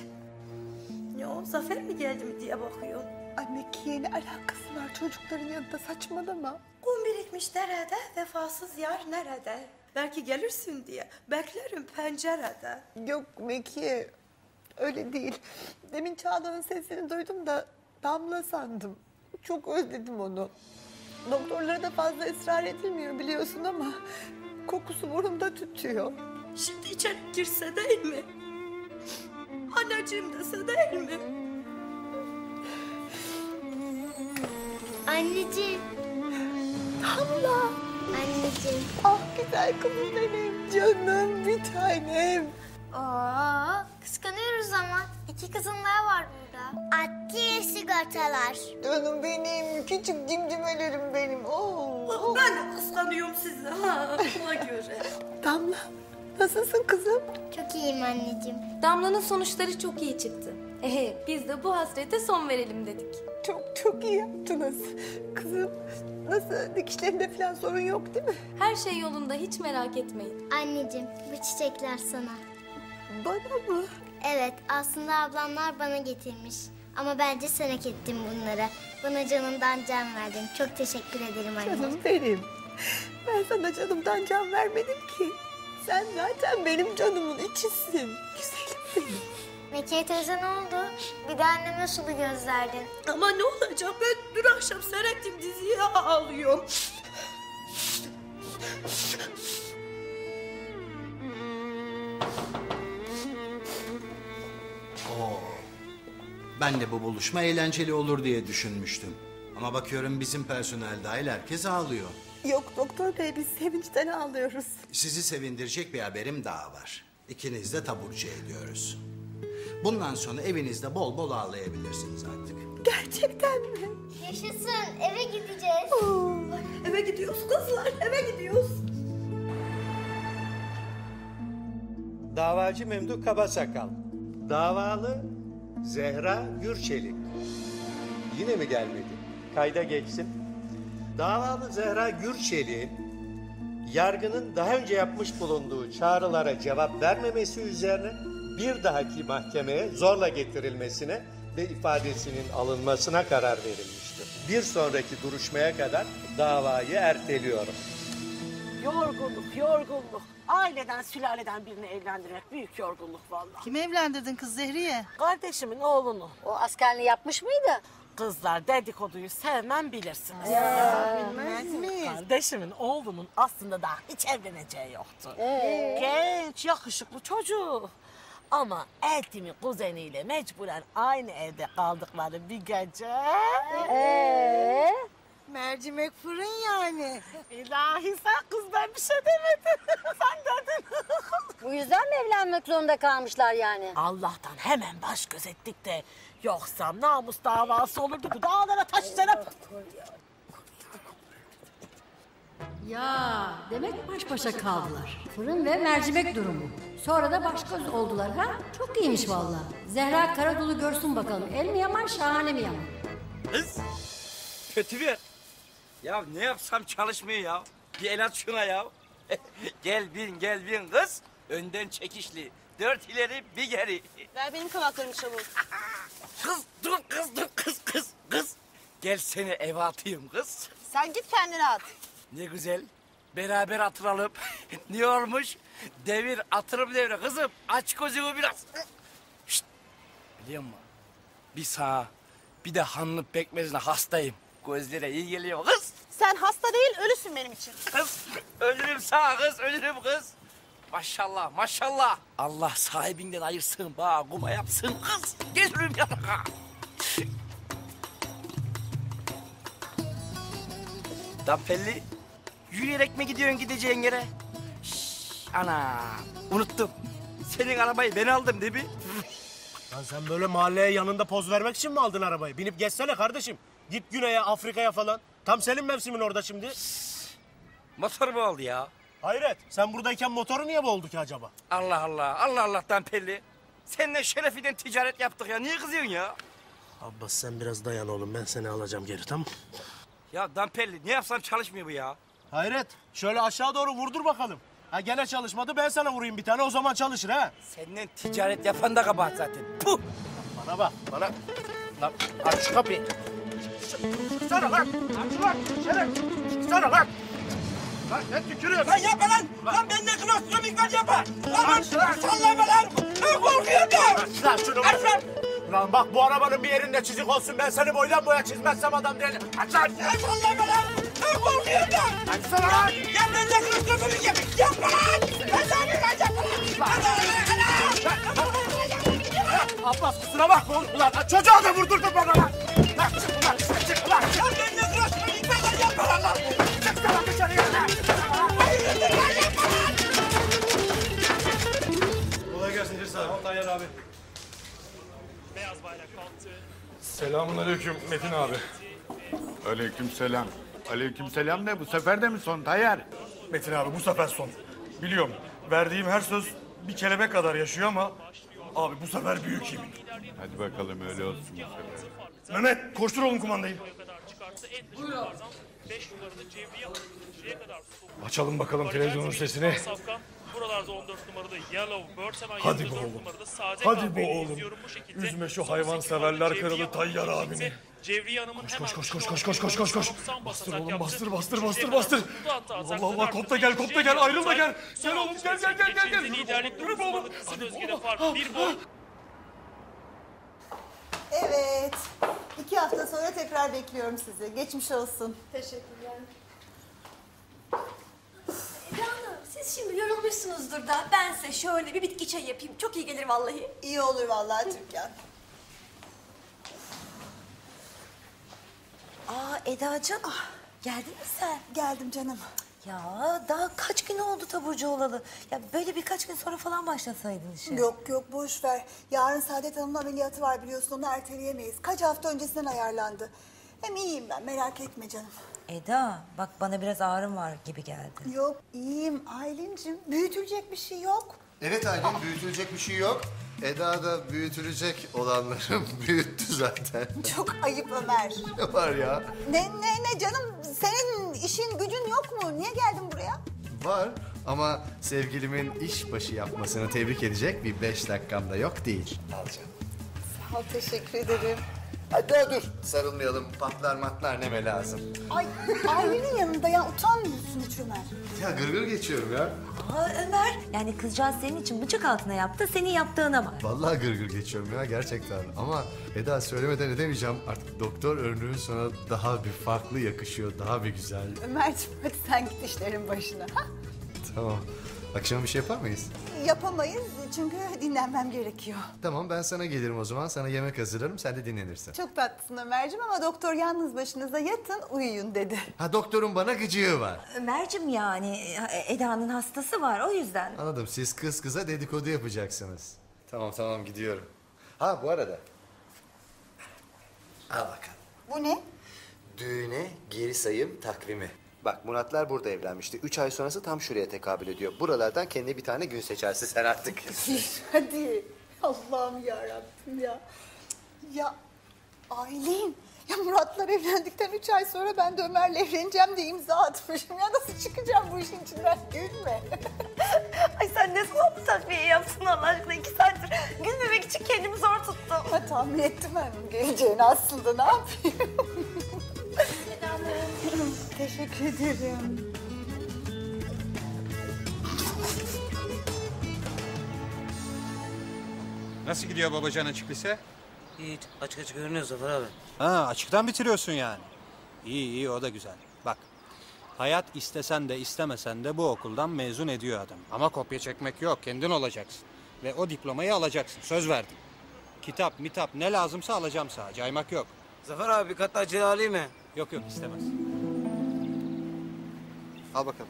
Ne o, Zafer mi geldi mi diye bakıyor. Ay Mekiye, ne alakası var çocukların yanında, saçmalama. Kum birikmiş derede, vefasız yar nerede? Belki gelirsin diye beklerim pencerede. Yok Mekiye, öyle değil. Demin Çağla'nın sesini duydum da Damla sandım. Çok özledim onu. Doktorlara da fazla ısrar edilmiyor biliyorsun ama kokusu burnumda tütüyor. Şimdi içeri girse değil mi? Anneciğim dese değil mi? Anneciğim. Damla. Anneciğim. Ah güzel kızım benim, canım bir tanem. Aa, kıskanıyoruz ama. İki kızım daha var burada. Atiye sigortalar. Canım benim, küçük cimcimelerim benim. Oo. Ben de kıskanıyorum sizi ha, buna göre. Damla, nasılsın kızım? Çok iyiyim anneciğim. Damla'nın sonuçları çok iyi çıktı. Biz de bu hasrete son verelim dedik. Çok iyi yaptınız. Kızım, nasıl? Dikişlerinde falan sorun yok değil mi? Her şey yolunda, hiç merak etmeyin. Anneciğim, bu çiçekler sana. Bana mı? Evet, aslında ablamlar bana getirmiş. Ama bence sen hak ettin bunları. Bana canımdan can verdin. Çok teşekkür ederim anne. Canım benim. Ben sana canımdan can vermedim ki. Sen zaten benim canımın içisin. Güzelim benim. Mekiye teyze ne oldu? Bir de anneme sulu gözlerdin. Ama ne olacak? Ben dün akşam seyrettiğim diziye ağlıyorum. Oo. Ben de bu buluşma eğlenceli olur diye düşünmüştüm. Ama bakıyorum bizim personel dahil herkes ağlıyor. Yok doktor bey, biz sevinçten ağlıyoruz. Sizi sevindirecek bir haberim daha var. İkiniz de taburcu ediyoruz. Bundan sonra evinizde bol bol ağlayabilirsiniz artık. Gerçekten mi? Yaşasın, eve gideceğiz. Oo, eve gidiyoruz kızlar, eve gidiyoruz. Davacı Memduh Kabasakal. Davalı Zehra Gürçelik. Yine mi gelmedi? Kayda geçsin. Davalı Zehra Gürçelik, yargının daha önce yapmış bulunduğu çağrılara cevap vermemesi üzerine bir dahaki mahkemeye zorla getirilmesine ve ifadesinin alınmasına karar verilmiştir. Bir sonraki duruşmaya kadar davayı erteliyorum. Yorgunluk. Aileden, sülaleden birini evlendirmek büyük yorgunluk vallahi. Kimi evlendirdin kız Zehriye? Kardeşimin oğlunu. O askerliği yapmış mıydı? Kızlar dedikoduyu sevmem bilirsiniz. Bilmez miyiz? Kardeşimin oğlunun aslında daha hiç evleneceği yoktu. Genç, yakışıklı çocuğu. Ama eltimin kuzeniyle mecburen aynı evde kaldıkları bir gece... Mercimek fırın yani. İlahi sen kız, ben bir şey demedim. Sen dedin. Bu yüzden mi evlenmek zorunda kalmışlar yani? Allah'tan hemen baş göz ettik de. Yoksa namus davası olurdu bu dağlara taşlara. Ya demek baş başa kaldılar. Fırın ve mercimek durumu. Sonra da baş göz oldular ha? Çok iyiymiş vallahi. Zehra Karadolu görsün bakalım. El mi yaman, şahane mi yaman? Kız kötü bir... Ya ne yapsam çalışmıyor ya. Bir el at şuna ya. gel bin kız. Önden çekişli. 4 ileri bir geri. Ver benim kavaklarımı çabuk. Kız dur kız. Gel seni eve atayım kız. Sen git kendine at. Ne güzel. Beraber atıralım. Ne olmuş? Devir atırım devre kızım. Aç gözünü biraz. Şşt. Biliyor musun? Bir sağa bir de hanlı pekmezine hastayım. Gözlere iyi geliyor kız. Sen hasta değil, ölüsün benim için. Kız, ölürüm sağ kız, ölürüm kız. Maşallah, maşallah. Allah sahibinden ayırsın, bağ kuma yapsın kız. Gelirim yanına. Lan Pelle, yürüyerek mi gidiyorsun gideceğin yere? Şşş, ana, unuttum. Senin arabayı ben aldım değil mi? Lan sen böyle mahalleye yanında poz vermek için mi aldın arabayı? Binip geçsene kardeşim. Git Güney'e, Afrika'ya falan. Tam senin mevsimin orada şimdi. Motor mu oldu ya? Hayret, sen buradayken motoru niye boğuldu ki acaba? Allah Allah'tan Pelli. Seninle şerefiden ticaret yaptık ya, niye kızıyorsun ya? Abbas sen biraz dayan oğlum, ben seni alacağım geri, tamam? Ya Dampelli, ne yapsam çalışmıyor bu ya? Hayret, şöyle aşağı doğru vurdur bakalım. Ha gene çalışmadı, ben sana vurayım bir tane, o zaman çalışır ha. Seninle ticaret yapan da kabahat zaten. Puh! Bana bak, bana. Lan aç şu kapıyı. Çıksana lan! Aç lan! Çıksana lan! Lan sen tükürüyorsun! Lan yapma lan! Lan benden klasörmik var yapma! Lan sallama lan! Ben korkuyorum! Aç lan şunu! Aç lan! Lan bak bu arabanın bir yerinde çizik olsun, ben seni boydan boya çizmezsem adam değilim. Aç lan! Lan sallama lan! Ben korkuyorum! Açsana lan! Ya benden klasörmik yap! Yapma lan! Ben sana bir kaç yapma lan! Lan! Abbas kusura bakma oğlum lan! Çocuğa da vurdurdun bana lan! Lan çık lan! Çık lan! Ya benden klasörmik var yapma lan! Çıksana dışarıya! Kolay gelsin Hırsa abi. Tayyar abi. Selamünaleyküm Metin abi. Aleykümselam. Aleykümselam ne? Bu sefer de mi son Tayyar? Metin abi bu sefer son. Biliyorum verdiğim her söz bir kelebek kadar yaşıyor ama abi bu sefer büyük yemin. Hadi bakalım öyle olsun bu sefer. Mehmet koştur oğlum kumandayı. Buyur abi. Açalım bakalım televizyonun sesini. Hadi bu oğlum. Hadi bu oğlum. Üzme şu hayvan severler kralı Tayyar abini. Koş. Bastır oğlum bastır. Allah Allah kop da gel ayrıl da gel. Gel oğlum gel. Yürü oğlum. Evet. 2 hafta sonra tekrar bekliyorum sizi. Geçmiş olsun. Teşekkürler. Eda Hanım, siz şimdi yorulmuşsunuzdur da ben size şöyle bir bitki çayı yapayım. Çok iyi gelir vallahi. İyi olur vallahi Türkan. Eda'cığım, geldin mi sen? Geldim canım. Ya daha kaç gün oldu taburcu olalı? Ya böyle birkaç gün sonra falan başlasaydın işe. Yok boş ver. Yarın Saadet Hanım'ın ameliyatı var biliyorsun, onu erteleyemeyiz. Kaç hafta öncesinden ayarlandı. Hem iyiyim ben, merak etme canım. Eda bak bana biraz ağrım var gibi geldi. Yok iyiyim Aylin'cim, büyütülecek bir şey yok. Evet Aylin, büyütülecek bir şey yok. Eda da büyütülecek olanları büyüttü zaten. Çok ayıp Ömer. Ne var ya? Ne canım? Senin işin gücün yok mu? Niye geldin buraya? Var Ama sevgilimin işbaşı yapmasını tebrik edecek bir 5 dakikam da yok değil. Alacağım. Sağ ol, teşekkür ederim. Hadi daha dur. Sarılmayalım, patlar matlar neme lazım. Ay, ailenin yanında ya, utanmıyorsun hiç Ömer. Ya gırgır geçiyorum ya. Aa Ömer, yani kızcağız senin için bıçak altına yaptı, senin yaptığına bak. Vallahi gırgır geçiyorum ya, gerçekten. Ama Eda, söylemeden edemeyeceğim. Artık doktor örneğin sana daha bir farklı yakışıyor, daha bir güzel. Ömerciğim hadi sen git işlerin başına. Tamam. Akşam bir şey yapar mıyız? Yapamayız çünkü dinlenmem gerekiyor. Tamam, ben sana gelirim o zaman. Sana yemek hazırlarım, sen de dinlenirsin. Çok tatlısın Ömerciğim ama doktor yalnız başınıza yatın, uyuyun dedi. Ha, doktorun bana gıcığı var. Ömerciğim yani Eda'nın hastası var, o yüzden. Anladım, siz kız kıza dedikodu yapacaksınız. Tamam tamam, gidiyorum. Ha bu arada. Al bakalım. Bu ne? Düğüne geri sayım takvimi. Bak, Muratlar burada evlenmişti. 3 ay sonrası tam şuraya tekabül ediyor. Buralardan kendine bir tane gün seçersin sen artık. Hadi. Allah'ım yarabbim ya. Ya Aylin. Ya Muratlar evlendikten 3 ay sonra ben de Ömer'le evleneceğim diye imza atmışım. Ya nasıl çıkacağım bu işin içinden? Gülme. Ay sen ne salak takviye yapsın Allah aşkına, 2 saattir. Gülmemek için kendimi zor tuttum. Ha, tahmin ettim ben geleceğini aslında, ne yapayım? Teşekkür ederim. Nasıl gidiyor babacan açık lise? İyi, açık açık görünüyor Zafer abi. Ha, açıktan bitiriyorsun yani. İyi iyi, o da güzel. Bak, hayat istesen de istemesen de bu okuldan mezun ediyor adam. Ama kopya çekmek yok, kendin olacaksın. Ve o diplomayı alacaksın, söz verdim. Kitap, mitap ne lazımsa alacağım sana, caymak yok. Zafer abi, hatta celali mi? Yok yok, istemez. Al bakalım.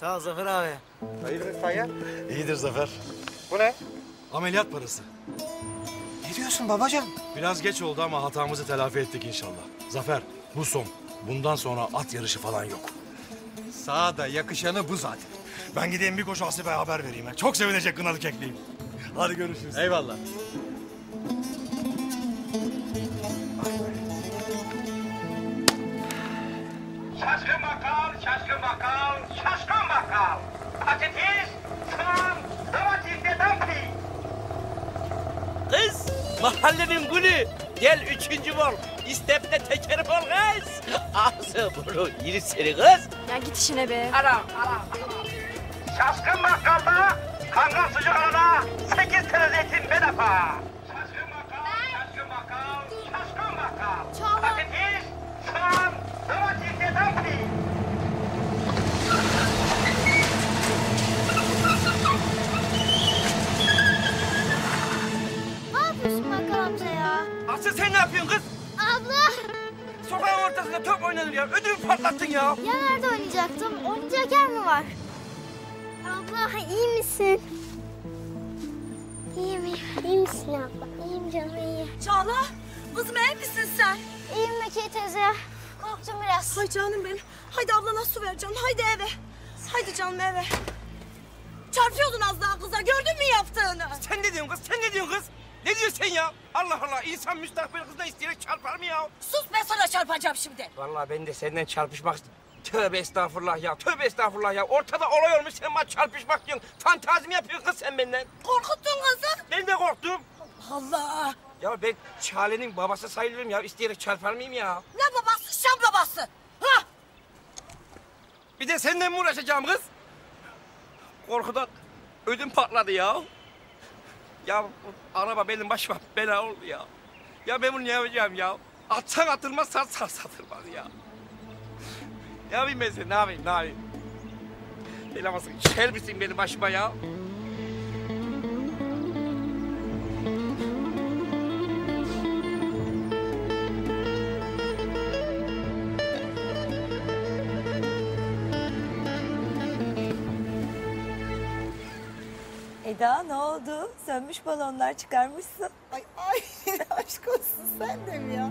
Sağ ol Zafer abi. Hayırdır Tanya? İyidir Zafer. Bu ne? Ameliyat parası. Ne diyorsun babacan? Biraz geç oldu ama hatamızı telafi ettik inşallah. Zafer, bu son. Bundan sonra at yarışı falan yok. Sağa da yakışanı bu zaten. Ben gideyim bir koşu Hasibe'ye haber vereyim. He. Çok sevinecek kınalı kekliyim. Hadi görüşürüz. Eyvallah. Şaşkın bakal, şaşkın bakal, şaşkın bakal. Patates, soğan, domatesle dumpling. Kız, mahallenin gülü. Gel 3. bol, istepte teker bol kız. Ağzı bunu yürü seni kız. Ya git işine be. Aram, aram. Şaşkın bakkalda, kangal sucuk alana 8 tane zeytin bedava. Şaşkın bakal, şaşkın bakal, şaşkın bakal. Patates, soğan, domatesle dumpling. Asıl sen ne yapıyorsun kız? Abla! Sokağın ortasında top oynanır ya. Ödümü patlattın ya. Ya nerede oynayacaktım? Oynayacak yer mi var? Abla iyi misin? İyiyim, iyi misin abla? İyiyim canım, iyi. Çağla, kızım iyi misin sen? İyiyim Mekiye teyze. Korktum biraz. Hay canım benim. Haydi ablana su ver canım. Haydi eve. Haydi canım eve. Çarpıyordun az daha kıza. Gördün mü yaptığını? Sen ne diyorsun kız? Sen ne diyorsun kız? Ne diyorsun sen ya? Allah Allah, insan müstakbel kızına isteyerek çarpar mı ya? Sus, ben sana çarpacağım şimdi. Vallahi ben de senden çarpışmak... Tövbe estağfurullah ya, tövbe estağfurullah ya. Ortada olay olmuş, sen bana çarpışmak diyorsun. Fantazi mi yapıyorsun kız sen benden? Korkuttun kızı. Ben de korktum. Allah! Ya ben Çağla'nın babası sayılırım ya. İsteyerek çarpar mıyım ya? Ne babası? Şam babası. Ha? Bir de seninle mi uğraşacağım kız? Korkudan ödüm patladı ya. Ya araba benim başıma bela oldu ya. Ya ben bunu ne yapacağım ya? Atsan atılmaz, satsan satılmaz ya. Ne yapayım ben seni, ne yapayım, ne yapayım? Belamasın, şer misin benim başıma ya? Eda ne oldu? Sönmüş balonlar çıkarmışsın. Ay ay, aşk olsun sen de mi ya?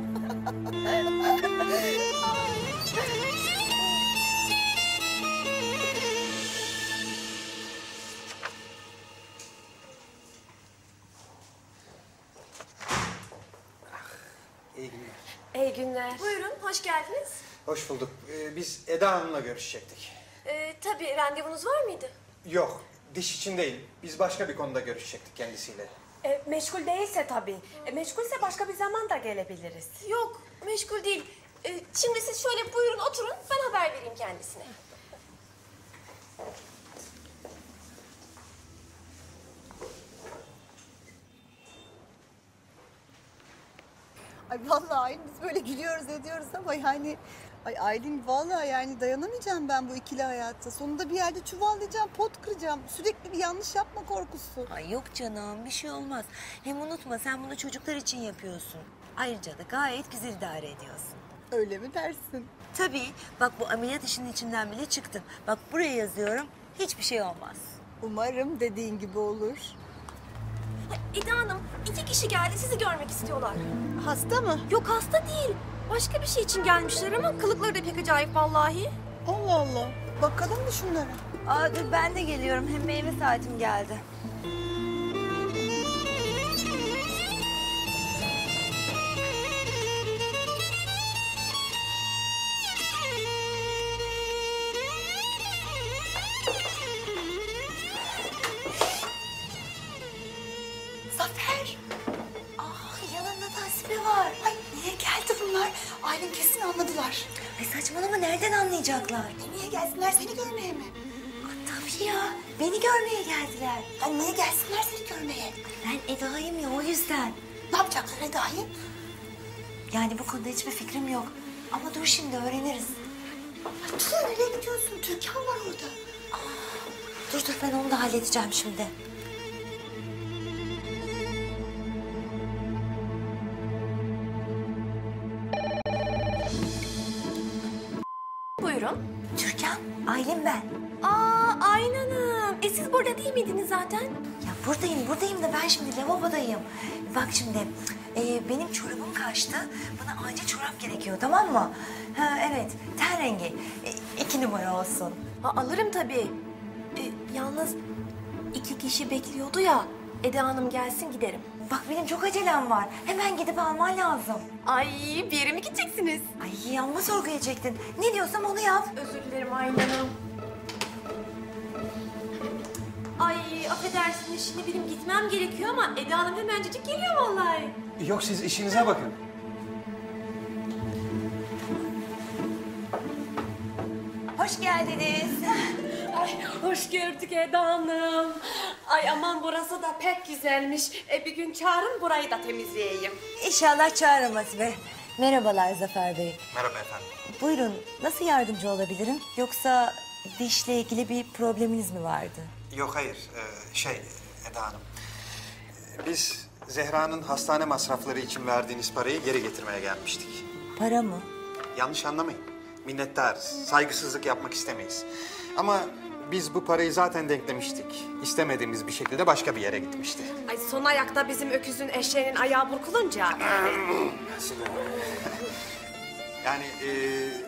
İyi günler. İyi günler. Buyurun, hoş geldiniz. Hoş bulduk. Biz Eda Hanım'la görüşecektik. Tabii, randevunuz var mıydı? Yok, diş için değil. Biz başka bir konuda görüşecektik kendisiyle. Meşgul değilse tabii. Meşgulse başka bir zaman da gelebiliriz. Yok, meşgul değil. Şimdi siz şöyle buyurun oturun, ben haber vereyim kendisine. Ay vallahi Aylin, biz böyle gülüyoruz ediyoruz ama yani... Ay Aylin vallahi yani dayanamayacağım ben bu ikili hayatta. Sonunda bir yerde çuvallayacağım, pot kıracağım. Sürekli bir yanlış yapma korkusu. Ay yok canım, bir şey olmaz. Hem unutma, sen bunu çocuklar için yapıyorsun. Ayrıca da gayet güzel idare ediyorsun. Öyle mi dersin? Tabii. Bak bu ameliyat işinin içinden bile çıktım. Bak buraya yazıyorum, hiçbir şey olmaz. Umarım dediğin gibi olur. Eda Hanım, 2 kişi geldi, sizi görmek istiyorlar. Hasta mı? Yok, hasta değil. Başka bir şey için gelmişler ama kılıkları da pek acayip vallahi. Allah Allah. Bakalım mı şunlara? Aa, dur ben de geliyorum. Hem meyve saatim geldi. Zafer! Ah, yanında da Hasibe var. Ay niye geldi bunlar? Aylin kesin anladılar. Ay saçmalama, nereden anlayacaklar? Niye gelsinler, seni görmeye mi? Tabii ya, beni görmeye geldiler. Ay niye gelsinler seni görmeye? Ben Eda'yım ya, o yüzden. Ne yapacaklar Eda'yı? Yani bu konuda hiçbir fikrim yok. Ama dur şimdi öğreniriz. Ay dur, nereye gidiyorsun? Türkan var orada. Aa, dur ben onu da halledeceğim şimdi. Aylin ben. Aa, Aylin Hanım. Siz burada değil miydiniz zaten? Ya buradayım da ben şimdi lavabodayım. Bak şimdi, benim çorabım kaçtı. Bana acil çorap gerekiyor, tamam mı? Ha, evet, ten rengi. 2 numara olsun. Ha, alırım tabii. Yalnız 2 kişi bekliyordu ya. Eda Hanım gelsin giderim. Bak benim çok acelem var. Hemen gidip alman lazım. Ay bir yere mi gideceksiniz? Ay amma sorguya çektin. Ne diyorsam onu yap. Özür dilerim Aylin Hanım. Ay affedersiniz, şimdi benim gitmem gerekiyor ama Eda Hanım hemencecik geliyor vallahi. Yok siz işinize bakın. Hoş geldiniz. Ay hoş gördük Eda Hanım. Ay aman burası da pek güzelmiş. Bir gün çağırın, burayı da temizleyeyim. İnşallah çağırmaz be. Merhabalar Zafer Bey. Merhaba efendim. Buyurun, nasıl yardımcı olabilirim? Yoksa dişle ilgili bir probleminiz mi vardı? Yok hayır, Eda Hanım. Biz Zehra'nın hastane masrafları için verdiğiniz parayı geri getirmeye gelmiştik. Para mı? Yanlış anlamayın. Minnettarız, saygısızlık yapmak istemeyiz. Ama biz bu parayı zaten denklemiştik. İstemediğimiz bir şekilde başka bir yere gitmişti. Ay son ayakta bizim öküzün eşeğinin ayağı burkulunca... yani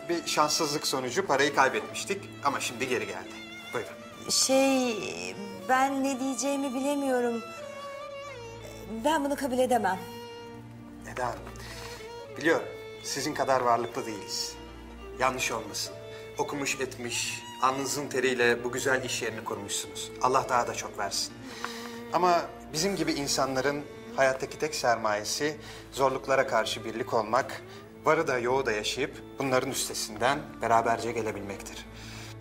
bir şanssızlık sonucu parayı kaybetmiştik ama şimdi geri geldi. Buyurun. Ben ne diyeceğimi bilemiyorum. Ben bunu kabul edemem. Neden? Biliyorum, sizin kadar varlıklı değiliz. Yanlış olmasın. Okumuş etmiş, alnınızın teriyle bu güzel iş yerini kurmuşsunuz. Allah daha da çok versin. Ama bizim gibi insanların hayattaki tek sermayesi zorluklara karşı birlik olmak, varı da yoğu da yaşayıp bunların üstesinden beraberce gelebilmektir.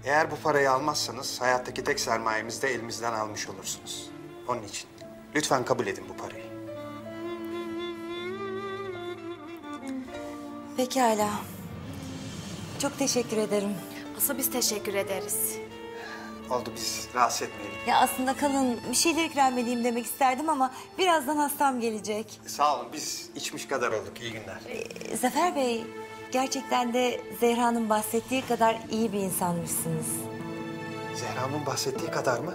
Eğer bu parayı almazsanız hayattaki tek sermayemizi de elimizden almış olursunuz. Onun için lütfen kabul edin bu parayı. Pekala. Çok teşekkür ederim. Asıl biz teşekkür ederiz. Oldu, biz rahatsız etmeyelim. Ya aslında kalın, bir şeyler ikram edeyim demek isterdim ama birazdan hastam gelecek. Sağ olun, biz içmiş kadar olduk. İyi günler. Zafer Bey, gerçekten de Zehra'nın bahsettiği kadar iyi bir insanmışsınız. Zehra'nın bahsettiği kadar mı?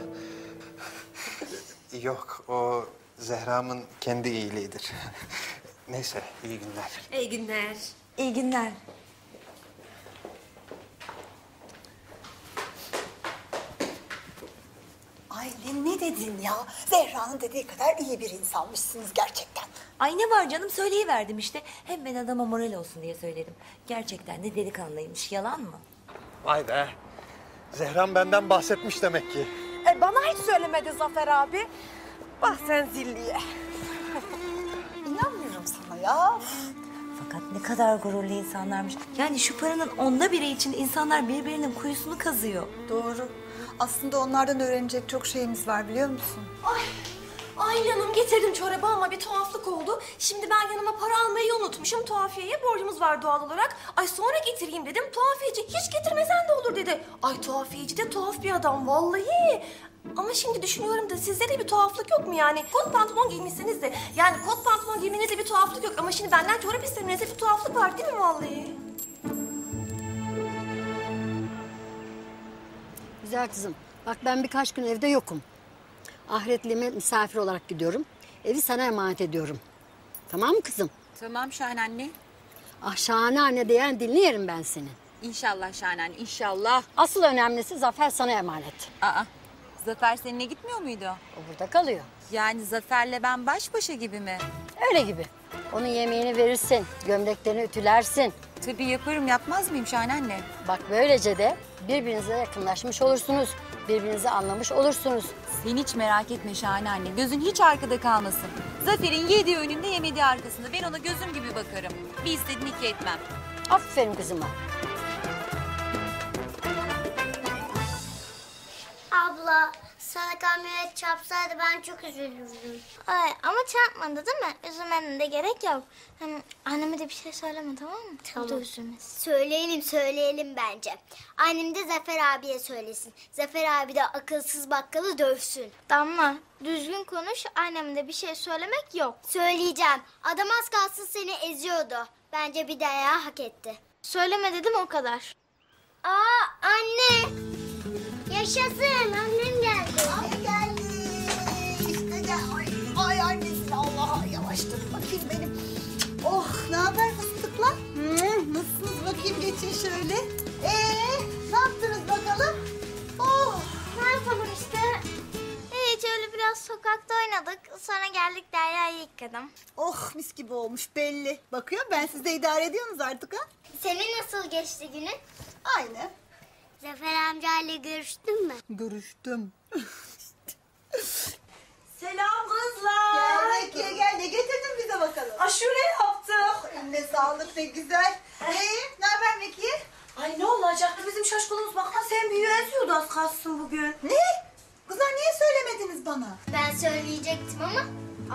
Yok, o Zehra'nın kendi iyiliğidir. Neyse, iyi günler. İyi günler. İyi günler. Aylin ne dedin ya? Zehra'nın dediği kadar iyi bir insanmışsınız gerçekten. Ay ne var canım, söyleyiverdim işte. Hem ben adama moral olsun diye söyledim. Gerçekten de delikanlıymış, yalan mı? Vay be. Zehra'm benden bahsetmiş demek ki. Bana hiç söylemedi Zafer abi. Bak sen zilliye. İnanmıyorum sana ya. Fakat ne kadar gururlu insanlarmış. Yani şu paranın 1/10 için insanlar birbirinin kuyusunu kazıyor. Doğru. Aslında onlardan öğrenecek çok şeyimiz var biliyor musun? Ay. Aylin Hanım getirdim çorabı ama bir tuhaflık oldu. Şimdi ben yanıma para almayı unutmuşum. Tuhafiyeye borcumuz var doğal olarak. Ay sonra getireyim dedim. Tuhafiyeci hiç getirmesen de olur dedi. Ay tuhafiyeci de tuhaf bir adam vallahi. Ama şimdi düşünüyorum da sizde de bir tuhaflık yok mu yani? Kot pantolon giymişseniz de yani kot pantolon giymenizde bir tuhaflık yok. Ama şimdi benden çorap istemenizde bir tuhaflık var değil mi vallahi? Güzel kızım bak ben birkaç gün evde yokum. Ahiretliğime misafir olarak gidiyorum. Evi sana emanet ediyorum. Tamam mı kızım? Tamam Şahane anne. Ah Şahane anne diyen dilini yerim ben senin. İnşallah Şahane anne inşallah. Asıl önemlisi Zafer sana emanet. Aa Zafer seninle gitmiyor muydu? O burada kalıyor. Yani Zafer'le ben baş başa gibi mi? Öyle gibi. Onun yemeğini verirsin, gömleklerini ütülersin. Tabii yaparım yapmaz mıyım Şahane anne? Bak böylece de birbirinize yakınlaşmış olursunuz. Birbirinizi anlamış olursunuz. Sen hiç merak etme Şahane anne. Gözün hiç arkada kalmasın. Zafer'in yediği önünde yemediği arkasında. Ben ona gözüm gibi bakarım. Bir istediğini iki etmem. Aferin kızıma. Abla sana kamyonet çarpsaydı ben çok üzülürdüm. Ay, ama çarpmadı değil mi? Üzülmenin de gerek yok. Hani anneme de bir şey söyleme tamam mı? Tamam. O da üzülmesin. Söyleyelim bence. Annem de Zafer abiye söylesin. Zafer abi de akılsız bakkalı dövsün. Damla düzgün konuş anneme de bir şey söylemek yok. Söyleyeceğim. Adam az kalsın seni eziyordu. Bence bir dayağı hak etti. Söyleme dedim o kadar. Aa anne. Yaşasın annem geldi. Ay geldi. İşte gel. Ay annesin Allah'a yavaştır bakayım benim. Oh ne haber fıstıklar? Nasılsınız bakayım geçin şöyle. Ne yaptınız bakalım? Oh ne yapalım işte. Hiç öyle biraz sokakta oynadık. Sonra geldik Derya'yı yıkadım. Oh mis gibi olmuş belli. Bakıyorum ben siz de idare ediyorsunuz artık ha. Senin nasıl geçti günün? Aynı. Zafer amcayla görüştün mü? Görüştüm. Selam kızlar. Gel Mekiye gel. Ne getirdin bize bakalım? Aşure yaptık. Eline sağlık ne güzel. Ne haber Mekiye? Ay ne olacaktı bizim şaşkınlığımız. Bak sen büyüğü eziyordu az kalsın bugün. Ne? Kızlar niye söylemediniz bana? Ben söyleyecektim ama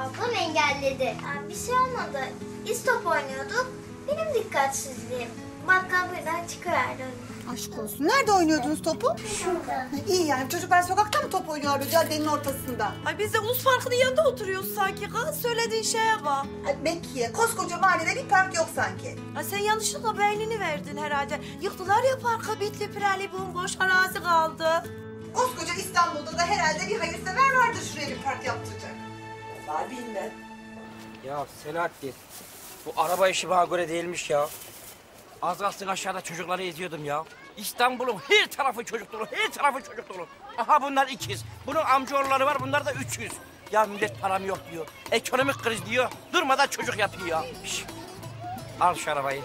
ablam engelledi. Yani bir şey olmadı. Biz top oynuyorduk. Benim dikkatsizliğim. Bakkal buradan çıkıverdi onu. Aşk olsun. Nerede oynuyordunuz topu? Şurada. İyi yani. Çocuklar sokakta mı top oynuyor? Caddenin ortasında. Ay biz de Ulus Parkı'nın yanında oturuyoruz sanki. Kız söylediğin şeye bak. Ay Mekiye, koskoca mahallede bir park yok sanki. Ay sen yanlışlıkla beynini verdin herhalde. Yıktılar ya parka, bitti pirali bomboş arazi kaldı. Koskoca İstanbul'da da herhalde bir hayırsever vardır şuraya bir park yaptıracak. Vallahi bilmem. Ya Selahattin, bu araba işi bana göre değilmiş ya. Az kalsın aşağıda çocukları izliyordum ya. İstanbul'un her tarafı çocuk dolu, her tarafı çocuk dolu. Aha bunlar 200, bunun amcaoğulları var, bunlar da 300. Ya millet param yok diyor, ekonomik kriz diyor, durmadan çocuk yapıyor ya. Şişt. Al şu arabayı,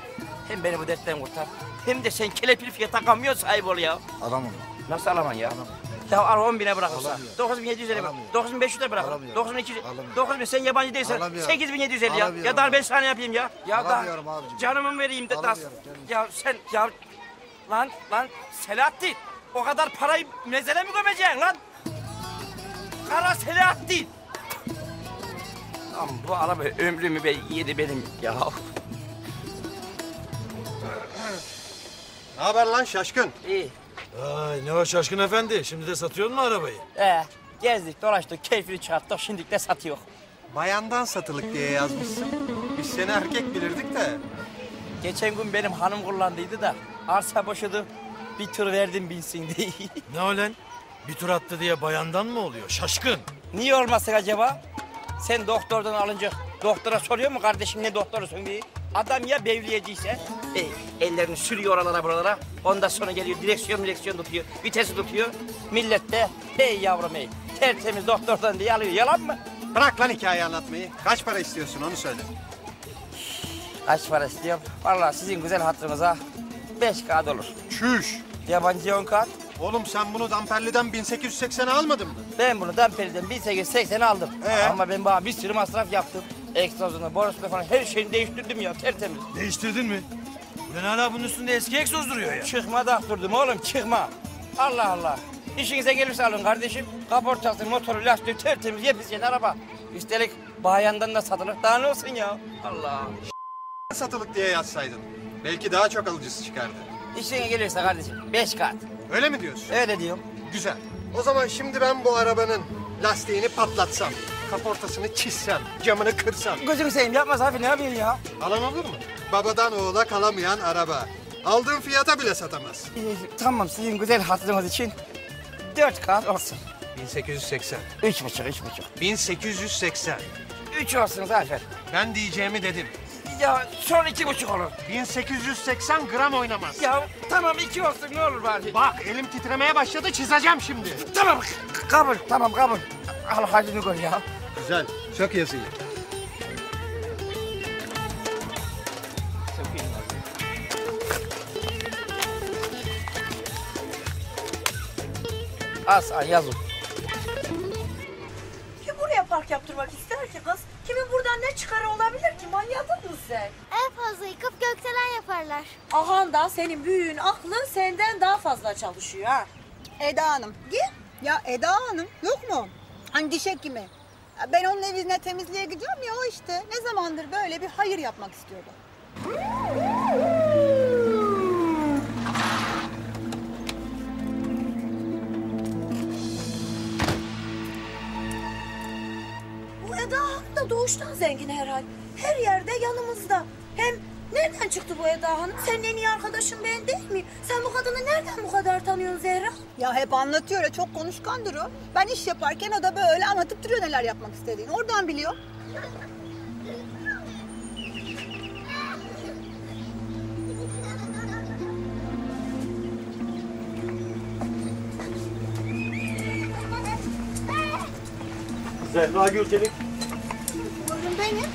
hem beni bu dertten kurtar, hem de sen kelepir fiyata kamyon sahibi ol ya. Alamam. Nasıl alaman ya? Alamam. Ya al 10.000'e bırakırsa, 9.750'e bırak, 9.500'e bırak, 9.200'e, 9.000 sen yabancı değilsen 8.750 ya. Ya daha 5 tane yapayım ya. Ya da canımı vereyim de daha. Ya sen ya... Lan Selahattin, o kadar parayı mezele mi gömeceksin lan? Kara Selahattin! Lan bu araba ömrümü yedi benim ya. Ne haber lan şaşkın? İyi. Ay ne var şaşkın efendi, şimdi de satıyorsun mu arabayı? Gezdik, dolaştık, keyfini çıkarttık, şimdi de satıyor. Bayandan satılık diye yazmışsın. Biz seni erkek bilirdik de. Geçen gün benim hanım kullandıydı da. Arsa boşadı, bir tur verdim binsin diye. Ne o lan? Bir tur attı diye bayandan mı oluyor? Şaşkın. Niye olmasın acaba? Sen doktordan alınca doktora soruyor mu kardeşim ne doktorusun diye? Adam ya bevliyeciyse, ellerini sürüyor oralara buralara. Ondan sonra geliyor direksiyon tutuyor, vitesi tutuyor. Millet de hey yavrum hey, tertemiz doktordan diye alıyor. Yalan mı? Bırak lan hikaye anlatmayı. Kaç para istiyorsun onu söyle. Kaç para istiyorum? Vallahi sizin güzel hatırınıza 5 kağıt olur. Çüş. Yabancı 10 kağıt, Oğlum sen bunu Damperli'den 1880'e almadın mı? Ben bunu Damperli'den 1880'e aldım. Ama ben bana bir sürü masraf yaptım. Egzozunu, borusunu falan her şeyini değiştirdim ya, tertemiz. Değiştirdin mi? Ben hala bunun üstünde eski egzoz duruyor ya. Çıkma da durdum oğlum, çıkma. Allah Allah. İşinize gelirse alın kardeşim. Kaportası, motoru, lastiği tertemiz, yepyeni araba. Üstelik bayandan da satılık daha ne olsun ya? Allah. Satılık diye yazsaydın. Belki daha çok alıcısı çıkardı. İşine gelirse kardeşim 5 kat. Öyle mi diyorsun? Öyle diyorum. Güzel. O zaman şimdi ben bu arabanın lastiğini patlatsam, kaportasını çizsem, camını kırsam. Gözünü seveyim yapma Zafer, ne yapıyorsun ya? Alan olur mu? Babadan oğula kalamayan araba. Aldığın fiyata bile satamaz. Tamam, sizin güzel hatırınız için 4 kat olsun. 1880. 3,5. 1880. 3 olsun Zafer. Ben diyeceğimi dedim. Ya son 2,5 olur. 1880 gram oynamaz. Ya tamam 2 olsun ne olur bari. Bak elim titremeye başladı, çizeceğim şimdi. Tamam kabul, tamam kabul. Al halini gör ya. Güzel, çok iyisin. Az yazım. Kim buraya park yaptırmak ister ki kız? Kimin buradan ne çıkarı olabilir ki? Manyadın mı sen? En fazla yıkıp gökdelen yaparlar. Ahan da senin büyüğün aklın senden daha fazla çalışıyor ha. Eda Hanım. Gel. Ya Eda Hanım yok mu? Hani diş hekimi. Ben onun evine temizliğe gidiyorum ya o işte. Ne zamandır böyle bir hayır yapmak istiyordu. Eda Hanım da doğuştan zengin herhal. Her yerde yanımızda. Hem nereden çıktı bu Eda Hanım? Senin en iyi arkadaşın ben değil mi? Sen bu kadını nereden bu kadar tanıyorsun Zehra? Ya hep anlatıyor ya, çok konuşkandır o. Ben iş yaparken o da böyle anlatıp duruyor neler yapmak istediğini. Oradan biliyor. Zehra Gürçelik. Benim.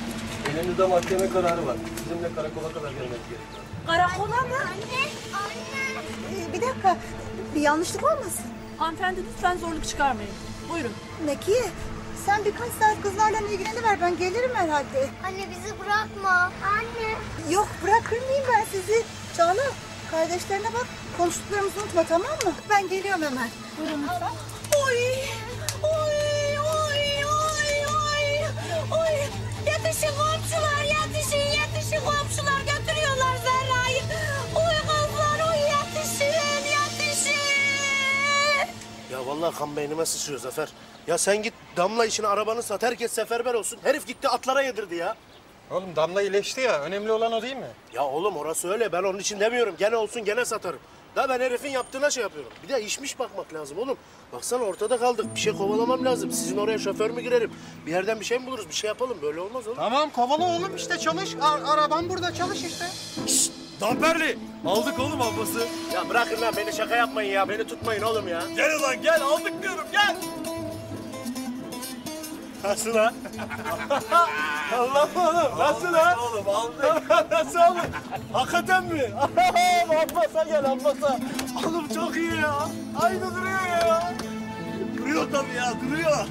Elimizde mahkeme kararı var. Bizimle karakola kadar gelmeniz gerekiyor. Karakola mı? Anne, anne. Bir dakika, bir yanlışlık olmasın? Hanımefendi lütfen zorluk çıkarmayın. Buyurun. Mekiye, sen birkaç saat kızlarla ilgileniver, ben gelirim herhalde. Anne bizi bırakma. Anne. Yok bırakır mıyım ben sizi? Canan, kardeşlerine bak, konuştuklarımızı unutma tamam mı? Ben geliyorum hemen. Buyurun lütfen. Oy, oy, oy, oy, oy, oy. Yetişin komşular, yetişin, yetişin komşular, götürüyorlar Zehra'yı. Uy kızlar, uy yetişin, yetişin. Ya vallahi kan beynime sıçıyor Zafer. Ya sen git Damla işini, arabanı sat, herkes seferber olsun. Herif gitti atlara yedirdi ya. Oğlum Damla iyileşti ya, önemli olan o değil mi? Ya oğlum orası öyle, ben onun için demiyorum. Gene olsun gene satarım. Da ben herifin yaptığına şey yapıyorum. Bir de işmiş bakmak lazım oğlum. Baksana ortada kaldık. Bir şey kovalamam lazım. Sizin oraya şoför mü girerim? Bir yerden bir şey mi buluruz? Bir şey yapalım. Böyle olmaz oğlum. Tamam kovala oğlum işte çalış. Araban burada çalış işte. Şşt! Damperli! Aldık oğlum ablası. Ya bırakın lan beni, şaka yapmayın ya. Beni tutmayın oğlum ya. Gel ulan gel. Aldık diyorum gel. Nasıl ha? Allah oğlum nasıl ha? Oğlum aldık. Nasıl aldık? Hakikaten mi? Abbas'a gel Abbas'a. Oğlum çok iyi ya. Aynı duruyor ya. Duruyor tabii ya duruyor.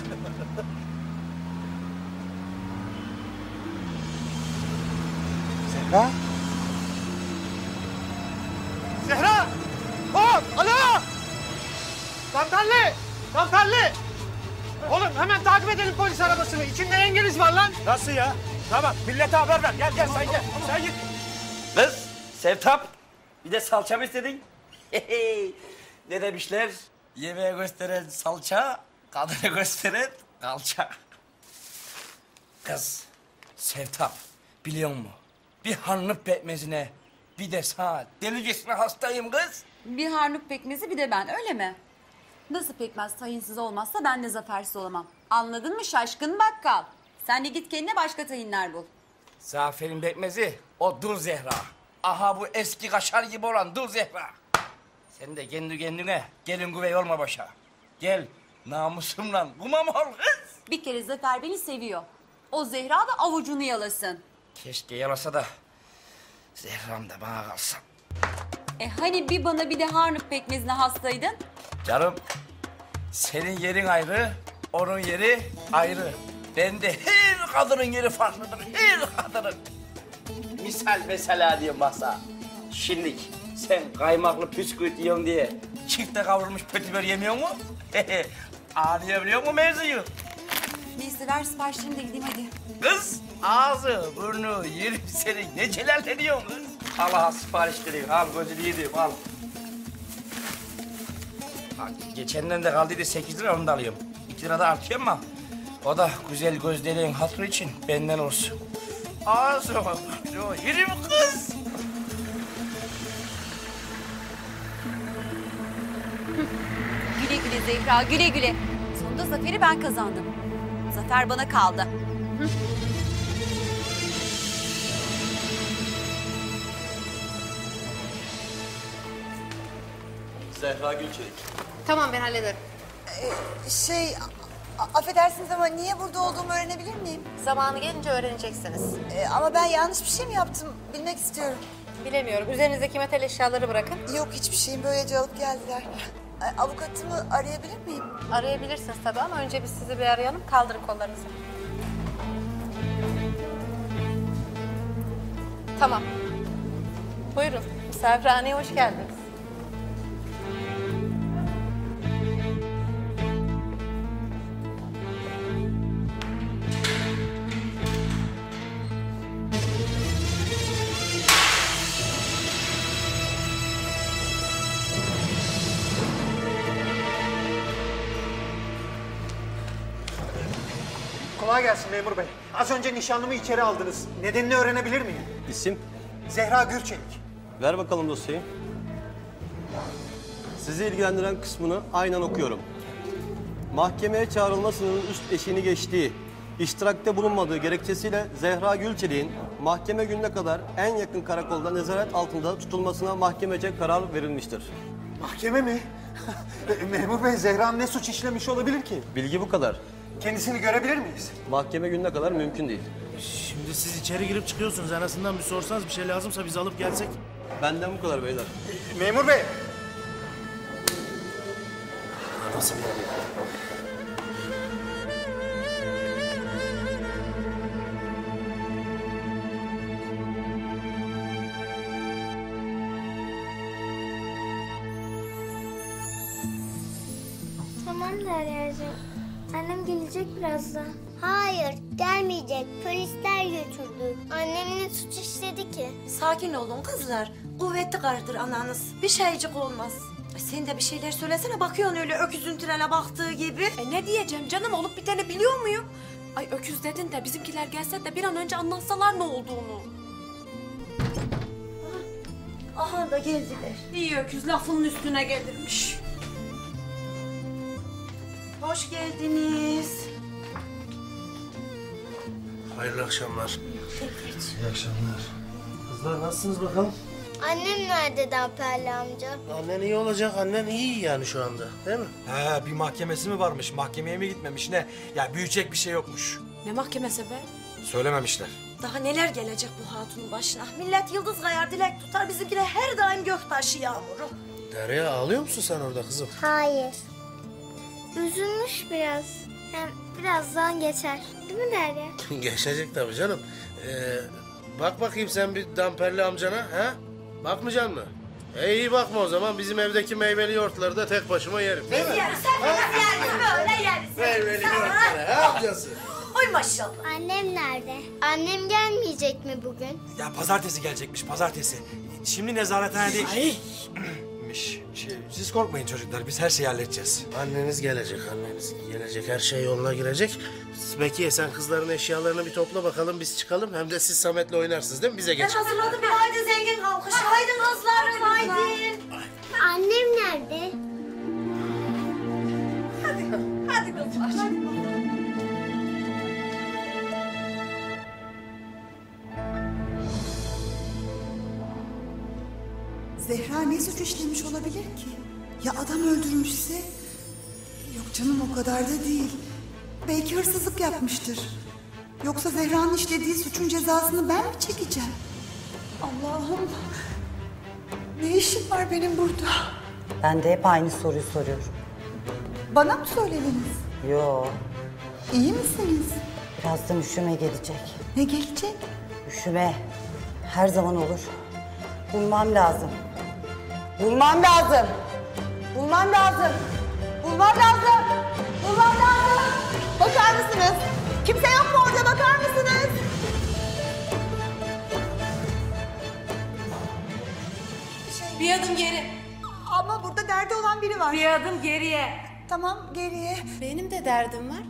Zehra? Zehra! Hop! Alo! Damperli! Damperli! Oğlum hemen takip edelim polis arabasını. İçinde İngiliz var lan. Nasıl ya? Tamam millete haber ver. Gel gel sen gel. Sen git. Kız Sevtap bir de salça mı istedin? Ne demişler? Yemeğe gösteren salça, kadına gösteren kalça. Kız Sevtap biliyor musun? Bir harnup pekmezine bir de sağ delicesine hastayım kız. Bir harnup pekmezi bir de ben öyle mi? Nasıl pekmez tayinsiz olmazsa ben de zafersiz olamam. Anladın mı şaşkın bakkal? Sen de git kendine başka tayinler bul. Zafer'in pekmezi o dur Zehra. Aha bu eski kaşar gibi olan dur Zehra. Sen de kendi kendine gelin güvey olma başa. Gel namusumla kumam ol kız. Bir kere Zafer beni seviyor. O Zehra da avucunu yalasın. Keşke yalasa da Zehra'm da bana kalsa. Hani bir bana bir de harnup pekmezine hastaydın? Canım, senin yerin ayrı, onun yeri ayrı. Ben de her kadının yeri farklıdır, her kadının. Misal mesela diyor masa. Şimdi sen kaymaklı püsküvit yiyorsun diye çifte kavrulmuş pötibör yemiyor mu? Ağlayabiliyor mu mevzuyu? Neyse ver siparişlerini de gideyim hadi. Kız ağzı, burnu, yerim seni ne celalleniyor kız? Allah'a sipariş vereyim, al gözünü yedim, al. Ha, geçenden de kaldıydı 8 lira, onu da alıyorum. 2 lira da artıyor ama o da güzel gözlerin hatırı için benden olsun. Ağzı, burnu, yerim kız. Güle güle Zehra, güle güle. Sonunda Zafer'i ben kazandım. Zafer bana kaldı. Hı. Zehra Gürçelik. Tamam, ben hallederim. Affedersiniz ama niye burada olduğumu öğrenebilir miyim? Zamanı gelince öğreneceksiniz. Ama ben yanlış bir şey mi yaptım? Bilmek istiyorum. Bilemiyorum. Üzerinizdeki metal eşyaları bırakın. Yok, hiçbir şeyim. Böylece alıp geldiler. Avukatımı arayabilir miyim? Arayabilirsiniz tabii ama önce biz sizi bir arayalım. Kaldırın kollarınızı. Tamam. Buyurun. Misafirhaneye hoş geldiniz. Kolay gelsin memur bey. Az önce nişanlımı içeri aldınız. Nedenini öğrenebilir miyim? İsim? Zehra Gürçelik. Ver bakalım dosyayı. Sizi ilgilendiren kısmını aynen okuyorum. Mahkemeye çağrılma sınırının üst eşiğini geçtiği, iştirakte bulunmadığı gerekçesiyle Zehra Gürçelik'in mahkeme gününe kadar en yakın karakolda nezaret altında tutulmasına mahkemece karar verilmiştir. Mahkeme mi? Memur bey, Zehra ne suç işlemiş olabilir ki? Bilgi bu kadar. Kendisini görebilir miyiz? Mahkeme gününe kadar mümkün değil. Şimdi siz içeri girip çıkıyorsunuz. En azından bir sorsanız, bir şey lazımsa biz alıp gelsek. Benden bu kadar beyler. Memur bey! Nasıl bir yer ya? Tamam Derya'cığım. Annem gelecek birazdan. Hayır, gelmeyecek. Polisler götürdü. Annem ne suç işledi ki? Sakin olun kızlar. Kuvvetli karıdır ananız. Bir şeycik olmaz. Sen de bir şeyler söylesene. Bakıyorsun öyle öküzün trene baktığı gibi. Ne diyeceğim canım? Olup biteni biliyor muyum? Ay öküz dedin de bizimkiler gelse de bir an önce anlatsalar ne olduğunu. Aha da geldiler. İyi öküz lafının üstüne gelirmiş. Hoş geldiniz. Hayırlı akşamlar. İyi akşamlar. Kızlar nasılsınız bakalım? Annem nerede daha Pelle amca? Annen iyi olacak, annen iyi yani şu anda değil mi? He, bir mahkemesi mi varmış, mahkemeye mi gitmemiş ne? Ya büyüyecek bir şey yokmuş. Ne mahkemesi be? Söylememişler. Daha neler gelecek bu hatunun başına? Millet yıldız kayar, dilek tutar, bizimkiler her daim göktaşı yağmuru. Derya ağlıyor musun sen orada kızım? Hayır. Üzülmüş biraz. Yani birazdan geçer. Değil mi Derya? Geçecek tabii canım. Bak bakayım sen bir damperli amcana. Ha? Bakmayacaksın mı? İyi bakma o zaman. Bizim evdeki meyveli yoğurtları da tek başıma yerim. Ne yersin? Sen böyle yersin. Meyveli yoğurtları. Ne yapacaksın? Oy maşallah. Annem nerede? Annem gelmeyecek mi bugün? Ya pazartesi gelecekmiş. Pazartesi. Şimdi nezarethanede değil. Ay. Siz korkmayın çocuklar, biz her şeyi halledeceğiz. Anneniz gelecek, anneniz gelecek. Her şey yoluna girecek. Mekiye sen kızların eşyalarını bir topla bakalım, biz çıkalım. Hem de siz Samet'le oynarsınız değil mi? Bize geç. Ben hazırladım bir haydi zengin kalkış. Haydi kızlar, haydi. Annem nerede? Hadi, hadi kızlar. Zehra ne suç işlemiş olabilir ki? Ya adam öldürmüşse? Yok canım o kadar da değil. Belki hırsızlık yapmıştır. Yoksa Zehra'nın işlediği suçun cezasını ben mi çekeceğim? Allah'ım! Ne işim var benim burada? Ben de hep aynı soruyu soruyorum. Bana mı söylediniz? Yo. İyi misiniz? Birazdan üşüme gelecek. Ne gelecek? Üşüme. Her zaman olur. Bulmam lazım. Bulmam lazım. Bulmam lazım. Bulmam lazım. Bulmam lazım. Bakar mısınız? Kimse yok mu orada? Bakar mısınız? Bir adım geri. Ama burada derdi olan biri var. Bir adım geriye. Tamam, geriye. Benim de derdim var.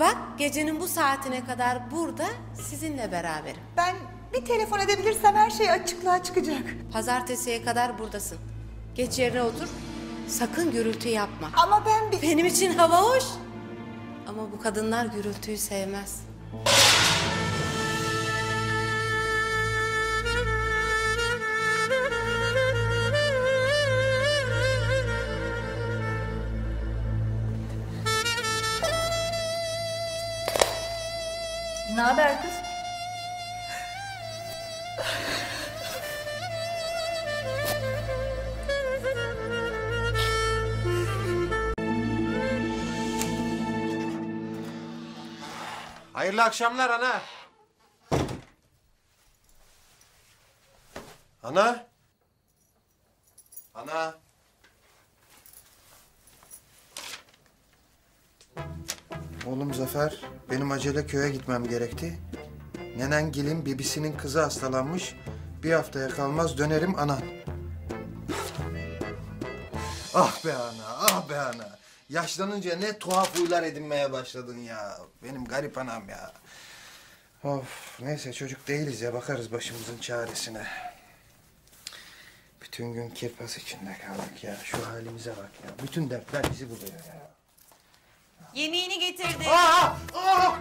Bak, gecenin bu saatine kadar burada sizinle beraberim. Ben bir telefon edebilirsem her şey açıklığa çıkacak. Pazartesiye kadar buradasın. Geç yerine otur. Sakın gürültü yapma. Ama ben bir... Benim için hava hoş. Ama bu kadınlar gürültüyü sevmez. Ne haber kız? Hayırlı akşamlar ana. Ana. Ana. Oğlum Zafer, benim acele köye gitmem gerekti. Nenengil'in bibisinin kızı hastalanmış. Bir haftaya kalmaz dönerim anan. Ah be ana, ah be ana. Yaşlanınca ne tuhaf huylar edinmeye başladın ya. Benim garip anam ya. Of, neyse çocuk değiliz ya. Bakarız başımızın çaresine. Bütün gün kirpas içinde kaldık ya. Şu halimize bak ya. Bütün dertler bizi buluyor ya. Yemeğini getirdim. Aa! Aa!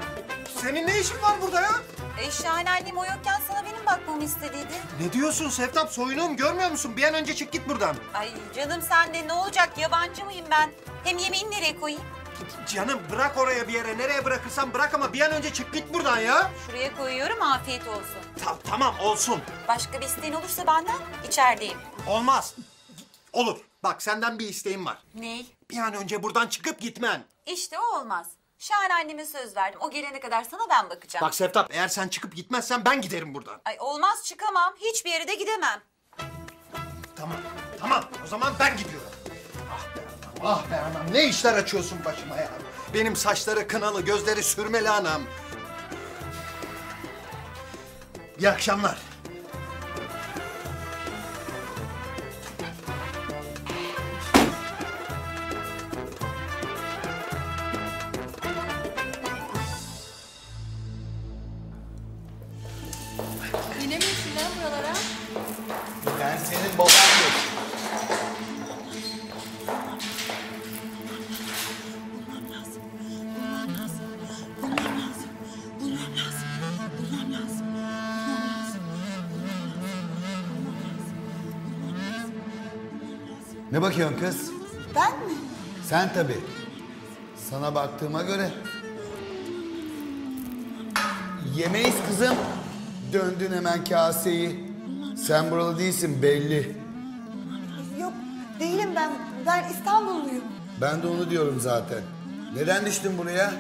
Senin ne işin var burada ya? Şahane annem o yokken sana benim bakmamı istediydi. Ne diyorsun Sevtap? Soyunuğum, görmüyor musun? Bir an önce çık git buradan. Ay canım sen de ne olacak? Yabancı mıyım ben? Hem yemeğini nereye koyayım? Canım bırak oraya bir yere. Nereye bırakırsan bırak ama bir an önce çık git buradan ya. Şuraya koyuyorum, afiyet olsun. Tamam olsun. Başka bir isteğin olursa benden içerideyim. Olmaz. Olur. Bak senden bir isteğim var. Ne? Bir an önce buradan çıkıp gitmen. İşte o olmaz. Şahane anneme söz verdim. O gelene kadar sana ben bakacağım. Bak Sevtap, eğer sen çıkıp gitmezsen ben giderim buradan. Ay olmaz, çıkamam. Hiçbir yere de gidemem. Tamam. O zaman ben gidiyorum. Ah be anam. Ne işler açıyorsun başıma ya. Benim saçları kınalı, gözleri sürmeli anam. İyi akşamlar. Ne bakıyorsun kız? Ben mi? Sen tabii. Sana baktığıma göre. Yemeyiz kızım. Döndün hemen kaseyi. Sen buralı değilsin belli. Yok değilim ben. Ben İstanbulluyum. Ben de onu diyorum zaten. Neden düştün buraya?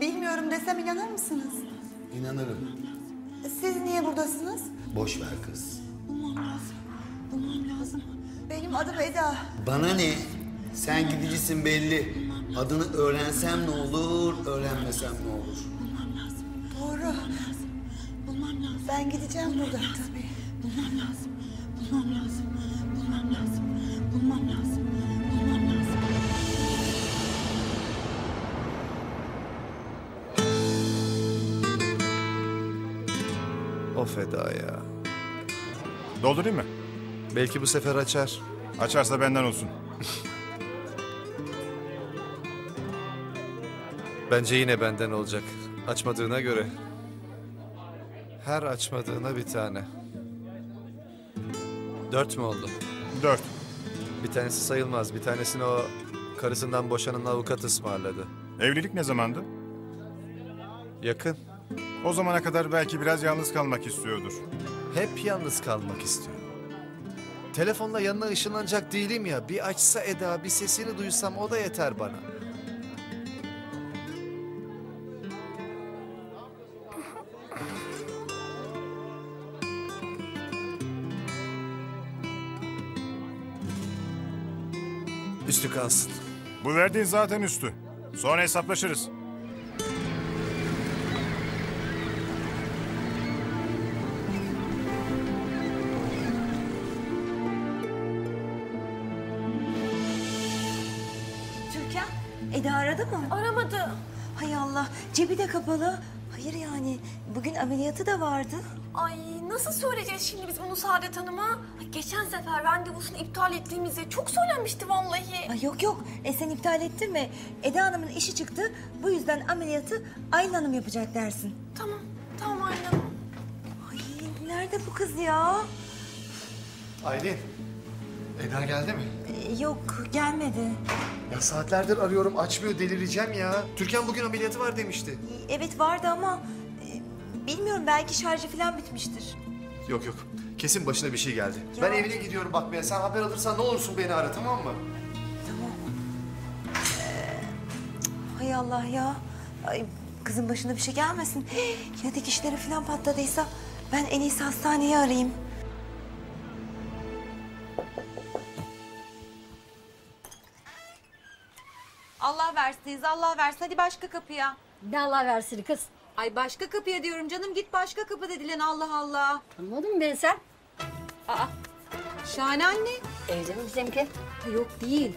Bilmiyorum desem inanır mısınız? İnanırım. Siz niye buradasınız? Boş ver kız. Benim adım Eda. Bana ne? Sen gidicisin belli. Adını öğrensem ne olur, öğrenmesem ne olur? Doğru. Ben gideceğim buradan tabii. Bulmam lazım. Of Eda ya. Doldurayım mı? Belki bu sefer açar. Açarsa benden olsun. Bence yine benden olacak. Açmadığına göre. Her açmadığına bir tane. 4 mü oldu? 4. Bir tanesi sayılmaz. Bir tanesini o karısından boşanan avukat ısmarladı. Evlilik ne zamandı? Yakın. O zamana kadar belki biraz yalnız kalmak istiyordur. Hep yalnız kalmak istiyor. Telefonla yanına ışınlanacak değilim ya. Bir açsa Eda, bir sesini duysam o da yeter bana. Üstü kalsın. Bu verdiğin zaten üstü. Sonra hesaplaşırız. Türkan, Eda aradı mı? Aramadı. Hay Allah, cebi de kapalı. Hayır yani, bugün ameliyatı da vardı. Ay nasıl söyleyeceğiz şimdi biz bunu Saadet Hanım'a? Geçen sefer randevusunu iptal ettiğimizde çok söylenmişti vallahi. Ay yok yok, sen iptal ettirme. Eda Hanım'ın işi çıktı, bu yüzden ameliyatı Aylin Hanım yapacak dersin. Tamam, tamam Aylin Hanım. Ay nerede bu kız ya? Aylin, Eda geldi mi? Yok, gelmedi. Ya saatlerdir arıyorum, açmıyor, delireceğim ya. Türkan bugün ameliyatı var demişti. Evet vardı ama bilmiyorum, belki şarjı falan bitmiştir. Yok yok, kesin başına bir şey geldi. Ya. Ben evine gidiyorum bakmaya, sen haber alırsan ne olursun beni ara, tamam mı? Tamam. Hay Allah ya, ay, kızın başına bir şey gelmesin. Ya dikişleri falan patladıysa ben en iyisi hastaneyi arayayım. Allah versiniz, Allah versin. Hadi başka kapıya. Ne Allah versin kız? Ay başka kapıya diyorum canım. Git başka kapı dedilen, Allah Allah. Anladın mı ben sen? Aa, Şahane anne. Evde mi bizimki? Yok değil.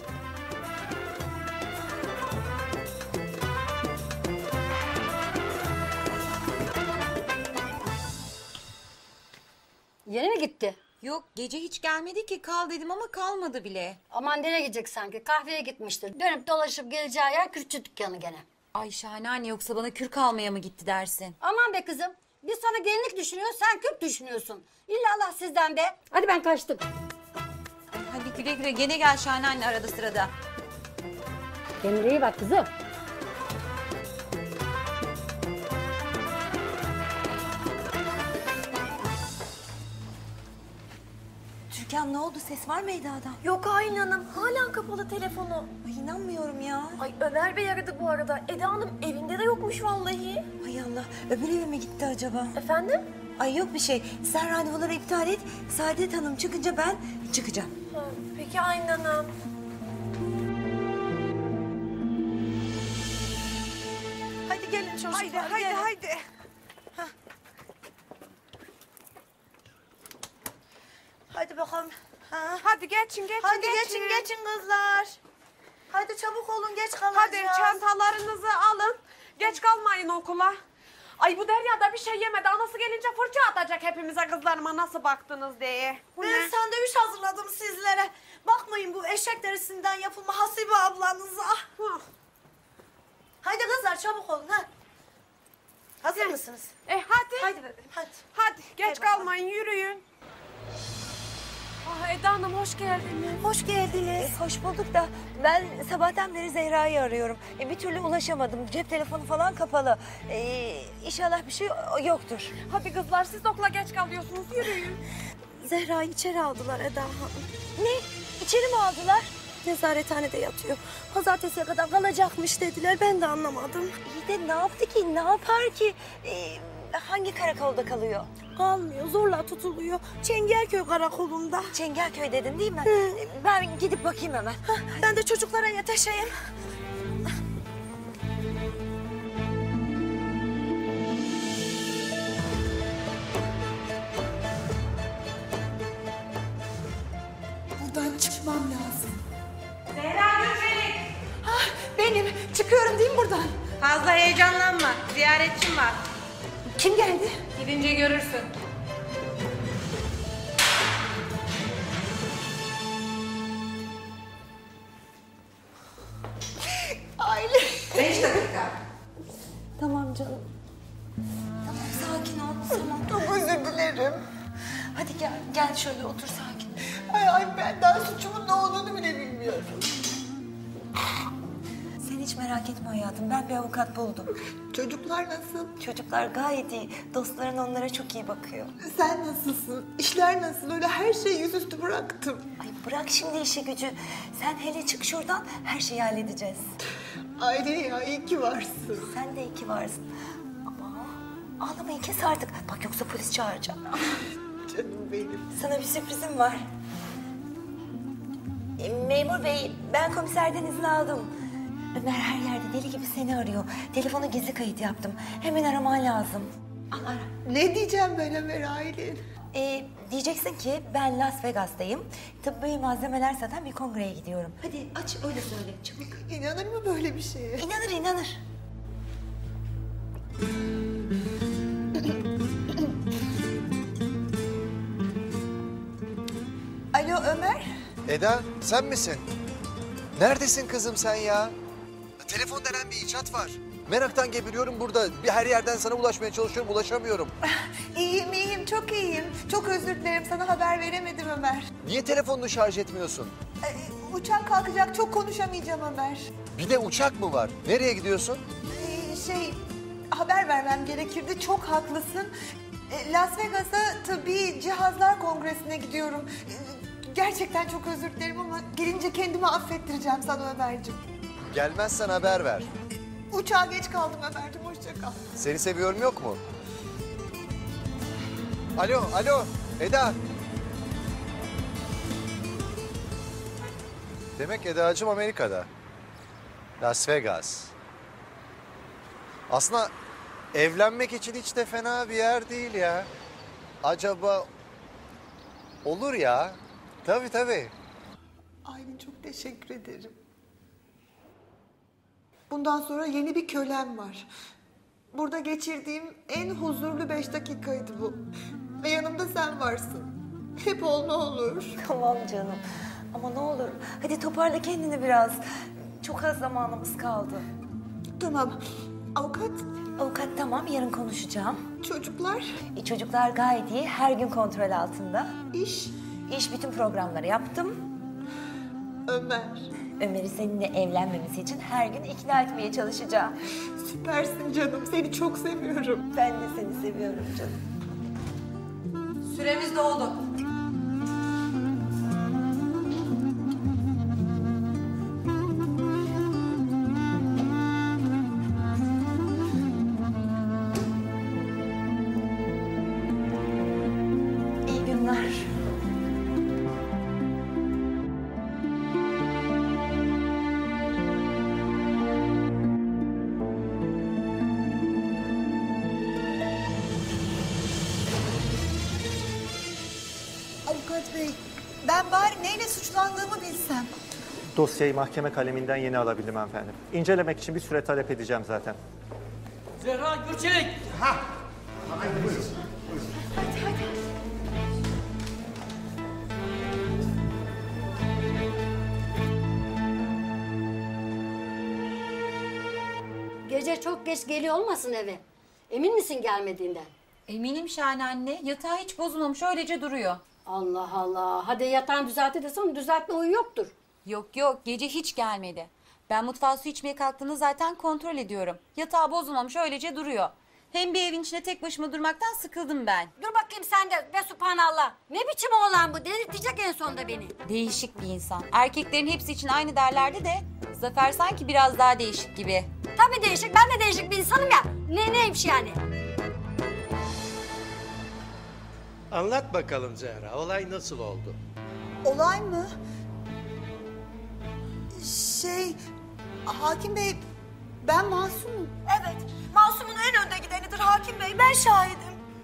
Yere mi gitti? Yok, gece hiç gelmedi ki. Kal dedim ama kalmadı bile. Aman nereye gidecek sanki? Kahveye gitmiştir. Dönüp dolaşıp geleceği yer kürkçü dükkanı gene. Ay Şahane anne, yoksa bana kürk almaya mı gitti dersin? Aman be kızım. Biz sana gelinlik düşünüyoruz, sen kürk düşünüyorsun. İlla Allah sizden be. Hadi ben kaçtım. Hadi güle güle. Gene gel Şahane anne arada sırada. Kendine iyi bak kızım. Türkan ne oldu? Ses var mı Eda'dan? Yok Aylin Hanım. Hâlâ kapalı telefonu. Ay inanmıyorum ya. Ay Ömer Bey aradı bu arada. Eda Hanım evinde de yokmuş vallahi. Ay Allah. Öbür eve mi gitti acaba? Efendim? Ay yok bir şey. Sen randevuları iptal et. Saadet Hanım çıkınca ben çıkacağım. Ha, peki Aylin Hanım. Hadi gelin çocuklar. Haydi haydi gelin. Haydi. Hah. Hadi bakalım. Ha. Hadi geçin, geçin, hadi geçin. Hadi geçin, geçin kızlar. Hadi çabuk olun, geç kalacağız. Hadi çantalarınızı alın. Geç kalmayın okula. Ay bu Derya da bir şey yemedi. Anası gelince fırça atacak hepimize, kızlarıma nasıl baktınız diye. Bu ben ne? Sandviç hazırladım sizlere. Bakmayın bu eşek derisinden yapılma Hasibe ablanıza. Hah. Hadi kızlar çabuk olun ha. Hazır mısınız? Hadi. Hadi bebeğim hadi. Hadi geç kalmayın, yürüyün. Ah Eda Hanım hoş geldiniz. Hoş geldiniz. Hoş bulduk da ben sabahtan beri Zehra'yı arıyorum. Bir türlü ulaşamadım. Cep telefonu falan kapalı. İnşallah bir şey yoktur. Hadi kızlar siz okula geç kalıyorsunuz. Yürüyün. Zehra'yı içeri aldılar Eda Hanım. Ne? İçeri mi aldılar? Nezarethanede yatıyor. Pazartesiye kadar kalacakmış dediler. Ben de anlamadım. İyi de ne yaptı ki? Ne yapar ki? Hangi karakolda kalıyor? Kalmıyor, zorla tutuluyor. Çengelköy karakolunda. Çengelköy dedin değil mi? Hı. Ben gidip bakayım hemen. Hah, ben de çocuklara yetişeyim. Buradan çıkmam lazım. Zehra Gürçelik. Ah, benim. Çıkıyorum değil mi buradan? Fazla heyecanlanma. Ziyaretçim var. Kim geldi? Gidince görürsün. Aile. 5 dakika. Tamam canım. Tamam sakin ol. Tamam. Çok özür dilerim. Hadi gel, gel şöyle otur sakin. Ay ben daha suçumun ne olduğunu bile bilmiyorum. hiç merak etme hayatım. Ben bir avukat buldum. Çocuklar nasıl? Çocuklar gayet iyi. Dostların onlara çok iyi bakıyor. Sen nasılsın? İşler nasıl? Öyle her şeyi yüzüstü bıraktım. Ay bırak şimdi işi gücü. Sen hele çık şuradan, her şeyi halledeceğiz. Aile ya, iyi ki varsın. Sen de iyi ki varsın. Ama ağlamayı kes artık. Bak yoksa polis çağıracağım. Canım benim. Sana bir sürprizim var. Memur bey, ben komiserden izin aldım. Ömer her yerde deli gibi seni arıyor. Telefona gizli kayıt yaptım. Hemen araman lazım. Ara. Ne diyeceğim ben Ömer Aylin? Diyeceksin ki ben Las Vegas'tayım. Tıbbi malzemeler satan bir kongreye gidiyorum. Hadi aç öyle söyle çabuk. İnanır mı böyle bir şeye? İnanır inanır. Alo Ömer. Eda sen misin? Neredesin kızım sen ya? Telefon denen bir icat var. Meraktan geberiyorum burada. Her yerden sana ulaşmaya çalışıyorum, ulaşamıyorum. İyiyim, iyiyim. Çok iyiyim. Çok özür dilerim. Sana haber veremedim Ömer. Niye telefonunu şarj etmiyorsun? Uçak kalkacak. Çok konuşamayacağım Ömer. Bir de uçak mı var? Nereye gidiyorsun? Haber vermem gerekirdi. Çok haklısın. Las Vegas'a Tıbbi Cihazlar Kongresi'ne gidiyorum. Gerçekten çok özür dilerim ama gelince kendimi affettireceğim sana Ömerciğim. Gelmezsen haber ver. Uçağa geç kaldım Ömerciğim, hoşça kal. Seni seviyorum yok mu? Alo, alo Eda. Demek Eda'cığım Amerika'da. Las Vegas. Aslında evlenmek için hiç de fena bir yer değil ya. Acaba olur ya. Tabii tabii. Aylin çok teşekkür ederim. Bundan sonra yeni bir kölem var. Burada geçirdiğim en huzurlu 5 dakikaydı bu. Ve yanımda sen varsın. Hep ol ne olur. Tamam canım. Ama ne olur. Hadi toparla kendini biraz. Çok az zamanımız kaldı. Tamam. Avukat? Avukat tamam, yarın konuşacağım. Çocuklar? Çocuklar gayet iyi. Her gün kontrol altında. İş? İş bütün programları yaptım. Ömer. Ömer'i seninle evlenmemesi için her gün ikna etmeye çalışacağım. Süpersin canım. Seni çok seviyorum. Ben de seni seviyorum canım. Süremiz doldu. Dosyayı mahkeme kaleminden yeni alabildim hanımefendi. İncelemek için bir süre talep edeceğim zaten. Zehra Gürçelik! Ha! Hadi buyurun. Hadi hadi. Gece çok geç geliyor olmasın eve? Emin misin gelmediğinden? Eminim Şahane anne. Yatağı hiç bozulmamış, öylece duruyor. Allah Allah. Hadi yatağını düzelti desem düzeltme huyu yoktur. Yok yok, gece hiç gelmedi. Ben mutfağa su içmeye kalktığını zaten kontrol ediyorum. Yatağı bozulmamış, öylece duruyor. Hem bir evin içinde tek başıma durmaktan sıkıldım ben. Dur bakayım sen de ve subhanallah. Ne biçim oğlan bu, delirtecek en sonunda beni. Değişik bir insan. Erkeklerin hepsi için aynı derlerdi de Zafer sanki biraz daha değişik gibi. Tabii değişik, ben de değişik bir insanım ya. Neymiş yani? Anlat bakalım Zehra, olay nasıl oldu? Olay mı? Hakim bey, ben masumum. Evet, masumun en önde gidenidir hakim bey, ben şahidim.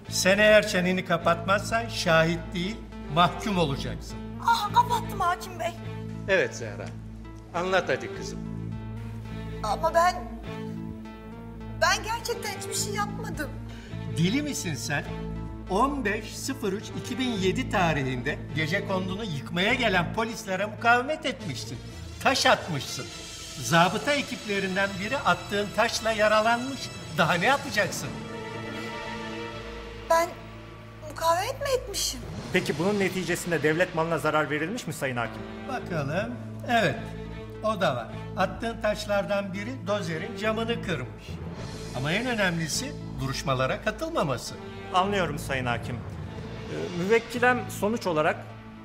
Sen eğer çeneni kapatmazsan şahit değil, mahkum olacaksın. Ah, kapattım hakim bey. Evet Zehra, anlat hadi kızım. Ama ben gerçekten hiçbir şey yapmadım. Deli misin sen? 15.03.2007 tarihinde gecekondunu yıkmaya gelen polislere mukavemet etmiştin. Taş atmışsın. Zabıta ekiplerinden biri attığın taşla yaralanmış. Daha ne yapacaksın? Ben mukavemet mi etmişim? Peki bunun neticesinde devlet malına zarar verilmiş mi Sayın Hakim? Bakalım. Evet. o da var. Attığın taşlardan biri dozerin camını kırmış. Ama en önemlisi duruşmalara katılmaması. Anlıyorum Sayın Hakim. Müvekkilem sonuç olarak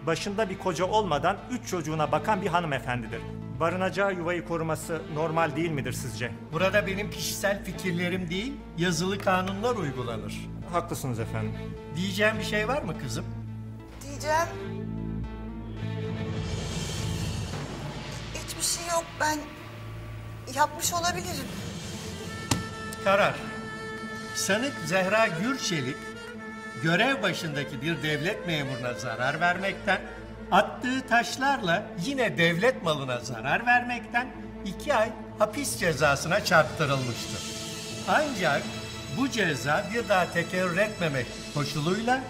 başında bir koca olmadan 3 çocuğuna bakan bir hanımefendidir. Barınacağı yuvayı koruması normal değil midir sizce? Burada benim kişisel fikirlerim değil, yazılı kanunlar uygulanır. Haklısınız efendim. Diyeceğim bir şey var mı kızım? Diyeceğim... Hiçbir şey yok, ben yapmış olabilirim. Karar. Sanık Zehra Gürçelik, görev başındaki bir devlet memuruna zarar vermekten, attığı taşlarla yine devlet malına zarar vermekten 2 ay hapis cezasına çarptırılmıştır. Ancak bu ceza bir daha tekerrür etmemek koşuluyla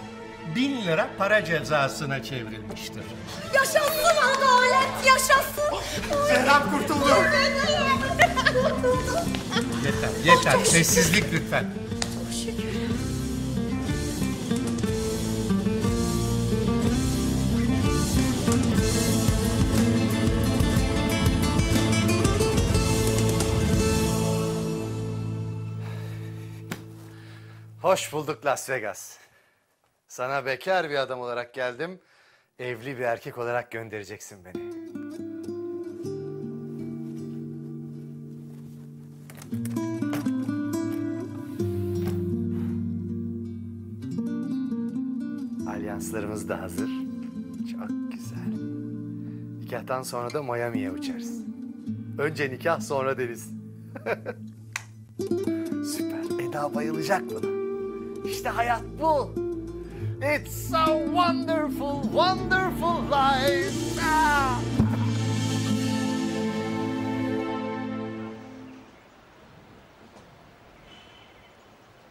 1000 lira para cezasına çevrilmiştir. Yaşasın adalet, yaşasın! Zehra kurtuldu! Yeter, yeter. Oh, sessizlik lütfen. Çok şükür. Hoş bulduk Las Vegas. Sana bekar bir adam olarak geldim, evli bir erkek olarak göndereceksin beni. Alyanslarımız da hazır. Çok güzel. Nikahtan sonra da Miami'ye uçarız. Önce nikah, sonra deniz. Süper. Eda bayılacak buna. İşte hayat bu. It's a wonderful, wonderful life. Ah!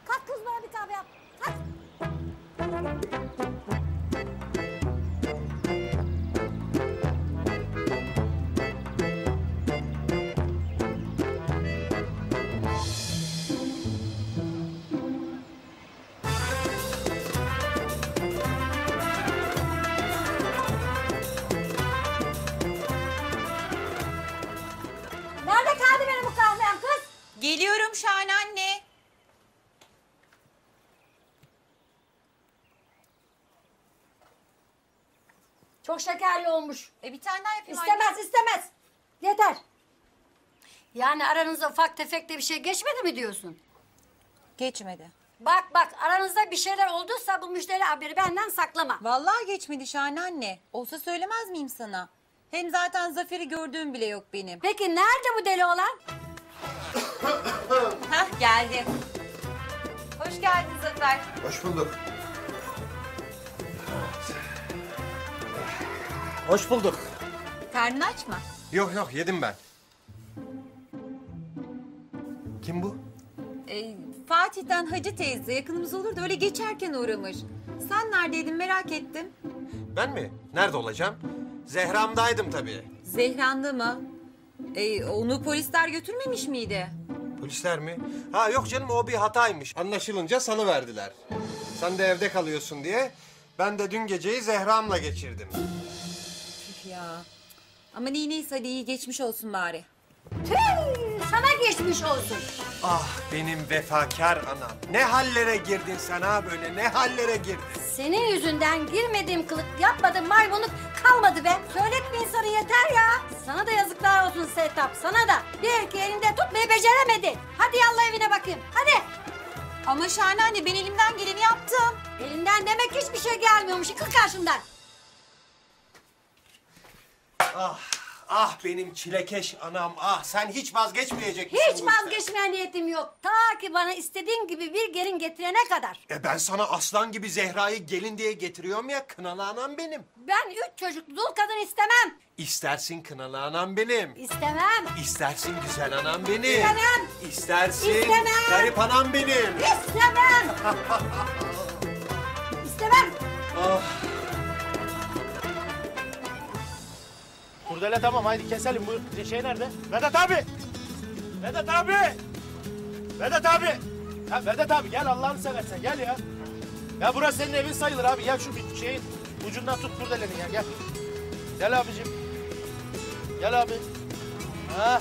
Kalk kız, bana bir kahve yap. Kalk. Geliyorum Şahane Anne. Çok şekerli olmuş. Bir tane daha yapayım. İstemez anne. İstemez. Yeter. Yani aranızda ufak tefek de bir şey geçmedi mi diyorsun? Geçmedi. Bak bak, aranızda bir şeyler olduysa bu müşteri haberi benden saklama. Vallahi geçmedi Şahane Anne. Olsa söylemez miyim sana? Hem zaten Zafer'i gördüğüm bile yok benim. Peki nerede bu deli olan? Hah, geldi. Hoş geldin Zafer. Hoş bulduk. Hoş bulduk. Karnını açma. Yok yok, yedim ben. Kim bu? Fatih'ten Hacı teyze, yakınımız olur da öyle geçerken uğramış. Sen neredeydin merak ettim. Ben mi? Nerede olacağım? Zehra'mdaydım tabii. Zehra'nda mı? Onu polisler götürmemiş miydi? Polisler mi? Ha yok canım, o bir hataymış. Anlaşılınca salıverdiler. Sen de evde kalıyorsun diye. Ben de dün geceyi Zehra'mla geçirdim. Tüh ya. Ama neyse, hadi iyi geçmiş olsun bari. Tüh! Sana geçmiş olsun. Ah benim vefakar anam. Ne hallere girdin sen ha böyle, ne hallere girdin. Senin yüzünden girmediğim kılık, yapmadığım maymunluk kalmadı be. Söyletme insanı, yeter ya. Sana da yazıklar olsun Sevtap, sana da. Bir erkeği elinde tutmayı beceremedin. Hadi yallah evine bakayım, hadi. Ama Şahane Anne, ben elimden geleni yaptım. Elinden demek hiçbir şey gelmiyormuş, yıkıl karşımdan. Ah. Ah benim çilekeş anam, ah sen hiç vazgeçmeyecek misin? Hiç vazgeçmeye niyetim yok. Ta ki bana istediğin gibi bir gelin getirene kadar. Ben sana aslan gibi Zehra'yı gelin diye getiriyorum ya, kınalı anam benim. Ben 3 çocuklu dul kadın istemem. İstersin kınalı anam benim. İstemem. İstersin güzel anam benim. İstemem. İstersin İstemem. Garip anam benim. İstemem. İstemem. Ah. Kurdele tamam, haydi keselim. Buyur. Şey nerede? Vedat abi! Vedat abi! Vedat abi! Ya Vedat abi gel Allah'ını seversen, gel ya. Ya burası senin evin sayılır abi. Gel şu bir şeyin ucundan tut kurdelenin ya, gel. Gel abicim. Gel abi. Ha?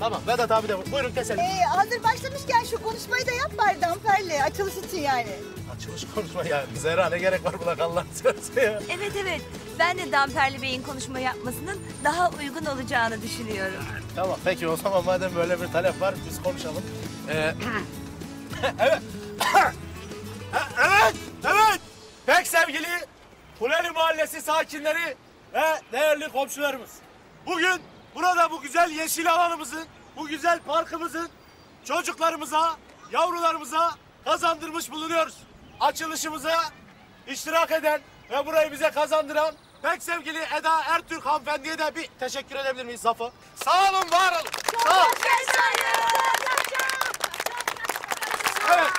Tamam, Vedat abi de buyurun keselim. Hazır başlamışken şu konuşmayı da yap bari Damper'le, açılış için yani. Açılış konuşma ya, Zehra ne gerek var buna Allah'ın sözü ya. Evet evet, ben de Damper'li Bey'in konuşma yapmasının daha uygun olacağını düşünüyorum. Tamam peki, o zaman madem böyle bir talep var biz konuşalım. Evet, evet, evet. Pek sevgili Kuleli Mahallesi sakinleri ve değerli komşularımız. Bugün burada bu güzel yeşil alanımızın, bu güzel parkımızın çocuklarımıza, yavrularımıza kazandırmış bulunuyoruz. Açılışımıza iştirak eden ve burayı bize kazandıran pek sevgili Eda Ertürk hanımefendiye de bir teşekkür edebilir miyiz Zafer? Sağ olun, var olun. Sağ olun. Evet.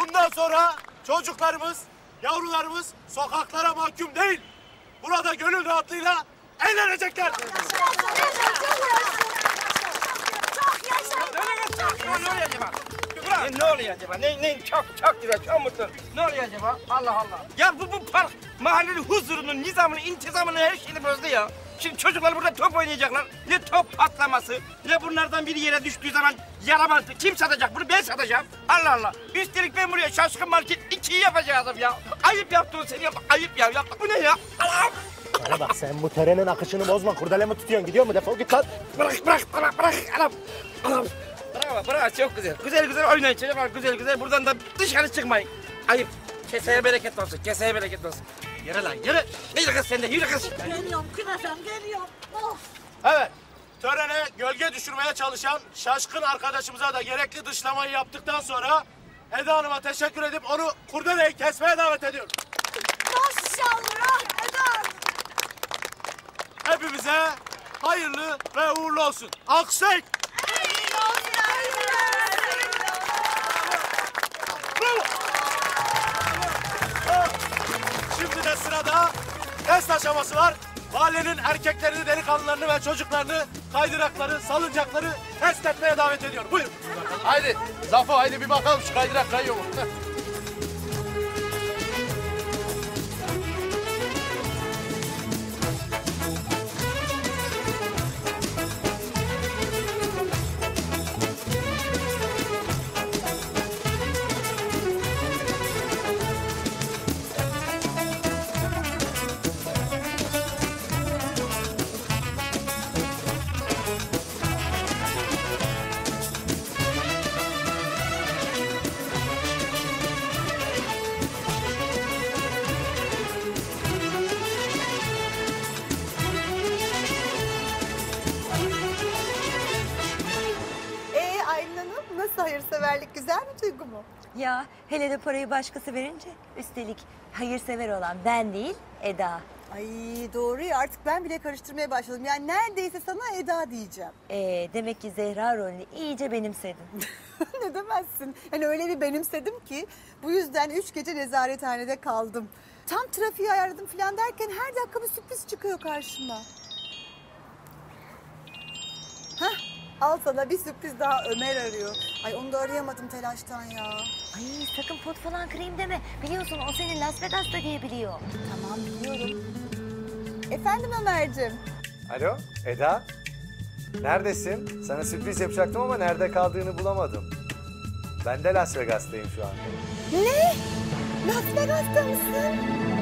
Bundan sonra çocuklarımız, yavrularımız sokaklara mahkum değil. Burada gönül rahatlığıyla eğlenecekler. Çok yaşa, çok yaşa, çok yaşa. Ne oluyor acaba? Ne çok güzel, çok mutlu. Ne oluyor acaba? Allah Allah. Ya bu park mahallenin huzurunun, nizamını, intizamını, her şeyini bözdü ya. Şimdi çocuklar burada top oynayacaklar. Ne top patlaması, ne bunlardan biri yere düştüğü zaman yaramazdı. Kim satacak bunu? Ben satacağım. Allah Allah. Üstelik ben buraya şaşkın market 2'yi yapacağım ya. Ayıp yaptın seni ya. Ayıp ya. Yapma. Bu ne ya? Allah'ım. Bana bak sen bu törenin akışını bozma. Kurdele mi tutuyorsun? Gidiyor mu? Defol git lan. Bırak. Anam. Anam. Bravo. Çok güzel. Güzel oynayın çocuklar. Güzel. Buradan da dışarı çıkmayın. Ayıp. Keseye bereket olsun. Yürü lan yürü. Yürü kız sen de yürü kız. Geliyorum kınasam geliyorum. Of. Evet. Törene gölge düşürmeye çalışan şaşkın arkadaşımıza da gerekli dışlamayı yaptıktan sonra Eda Hanım'a teşekkür edip onu kurdeleyi kesmeye davet ediyorum. Maşallah Eda. Hepimize hayırlı ve uğurlu olsun. Alkışlayın. Şimdi de sırada test aşaması var. Mahallenin erkeklerini, delikanlılarını ve çocuklarını kaydırakları, salıncakları test etmeye davet ediyor. Buyurun. Haydi Zafo, haydi bir bakalım şu kaydırak kayıyor mu? Ya hele de parayı başkası verince, üstelik hayırsever olan ben değil, Eda. Ay doğru ya, artık ben bile karıştırmaya başladım. Yani neredeyse sana Eda diyeceğim. Demek ki Zehra rolünü iyice benimsedin. Ne demezsin? Yani öyle bir benimsedim ki bu yüzden 3 gece nezarethanede kaldım. Tam trafiği ayarladım falan derken her dakika bir sürpriz çıkıyor karşıma. Hah. Al sana bir sürpriz daha, Ömer arıyor. Ay onu da arayamadım telaştan ya. Ay sakın pot falan kırayım deme. Biliyorsun o seni Las Vegas'ta diyebiliyor. Tamam biliyorum. Efendim Ömer'cim. Alo Eda. Neredesin? Sana sürpriz yapacaktım ama nerede kaldığını bulamadım. Ben de Las Vegas'tayım şu an. Ne? Las Vegas'ta mısın?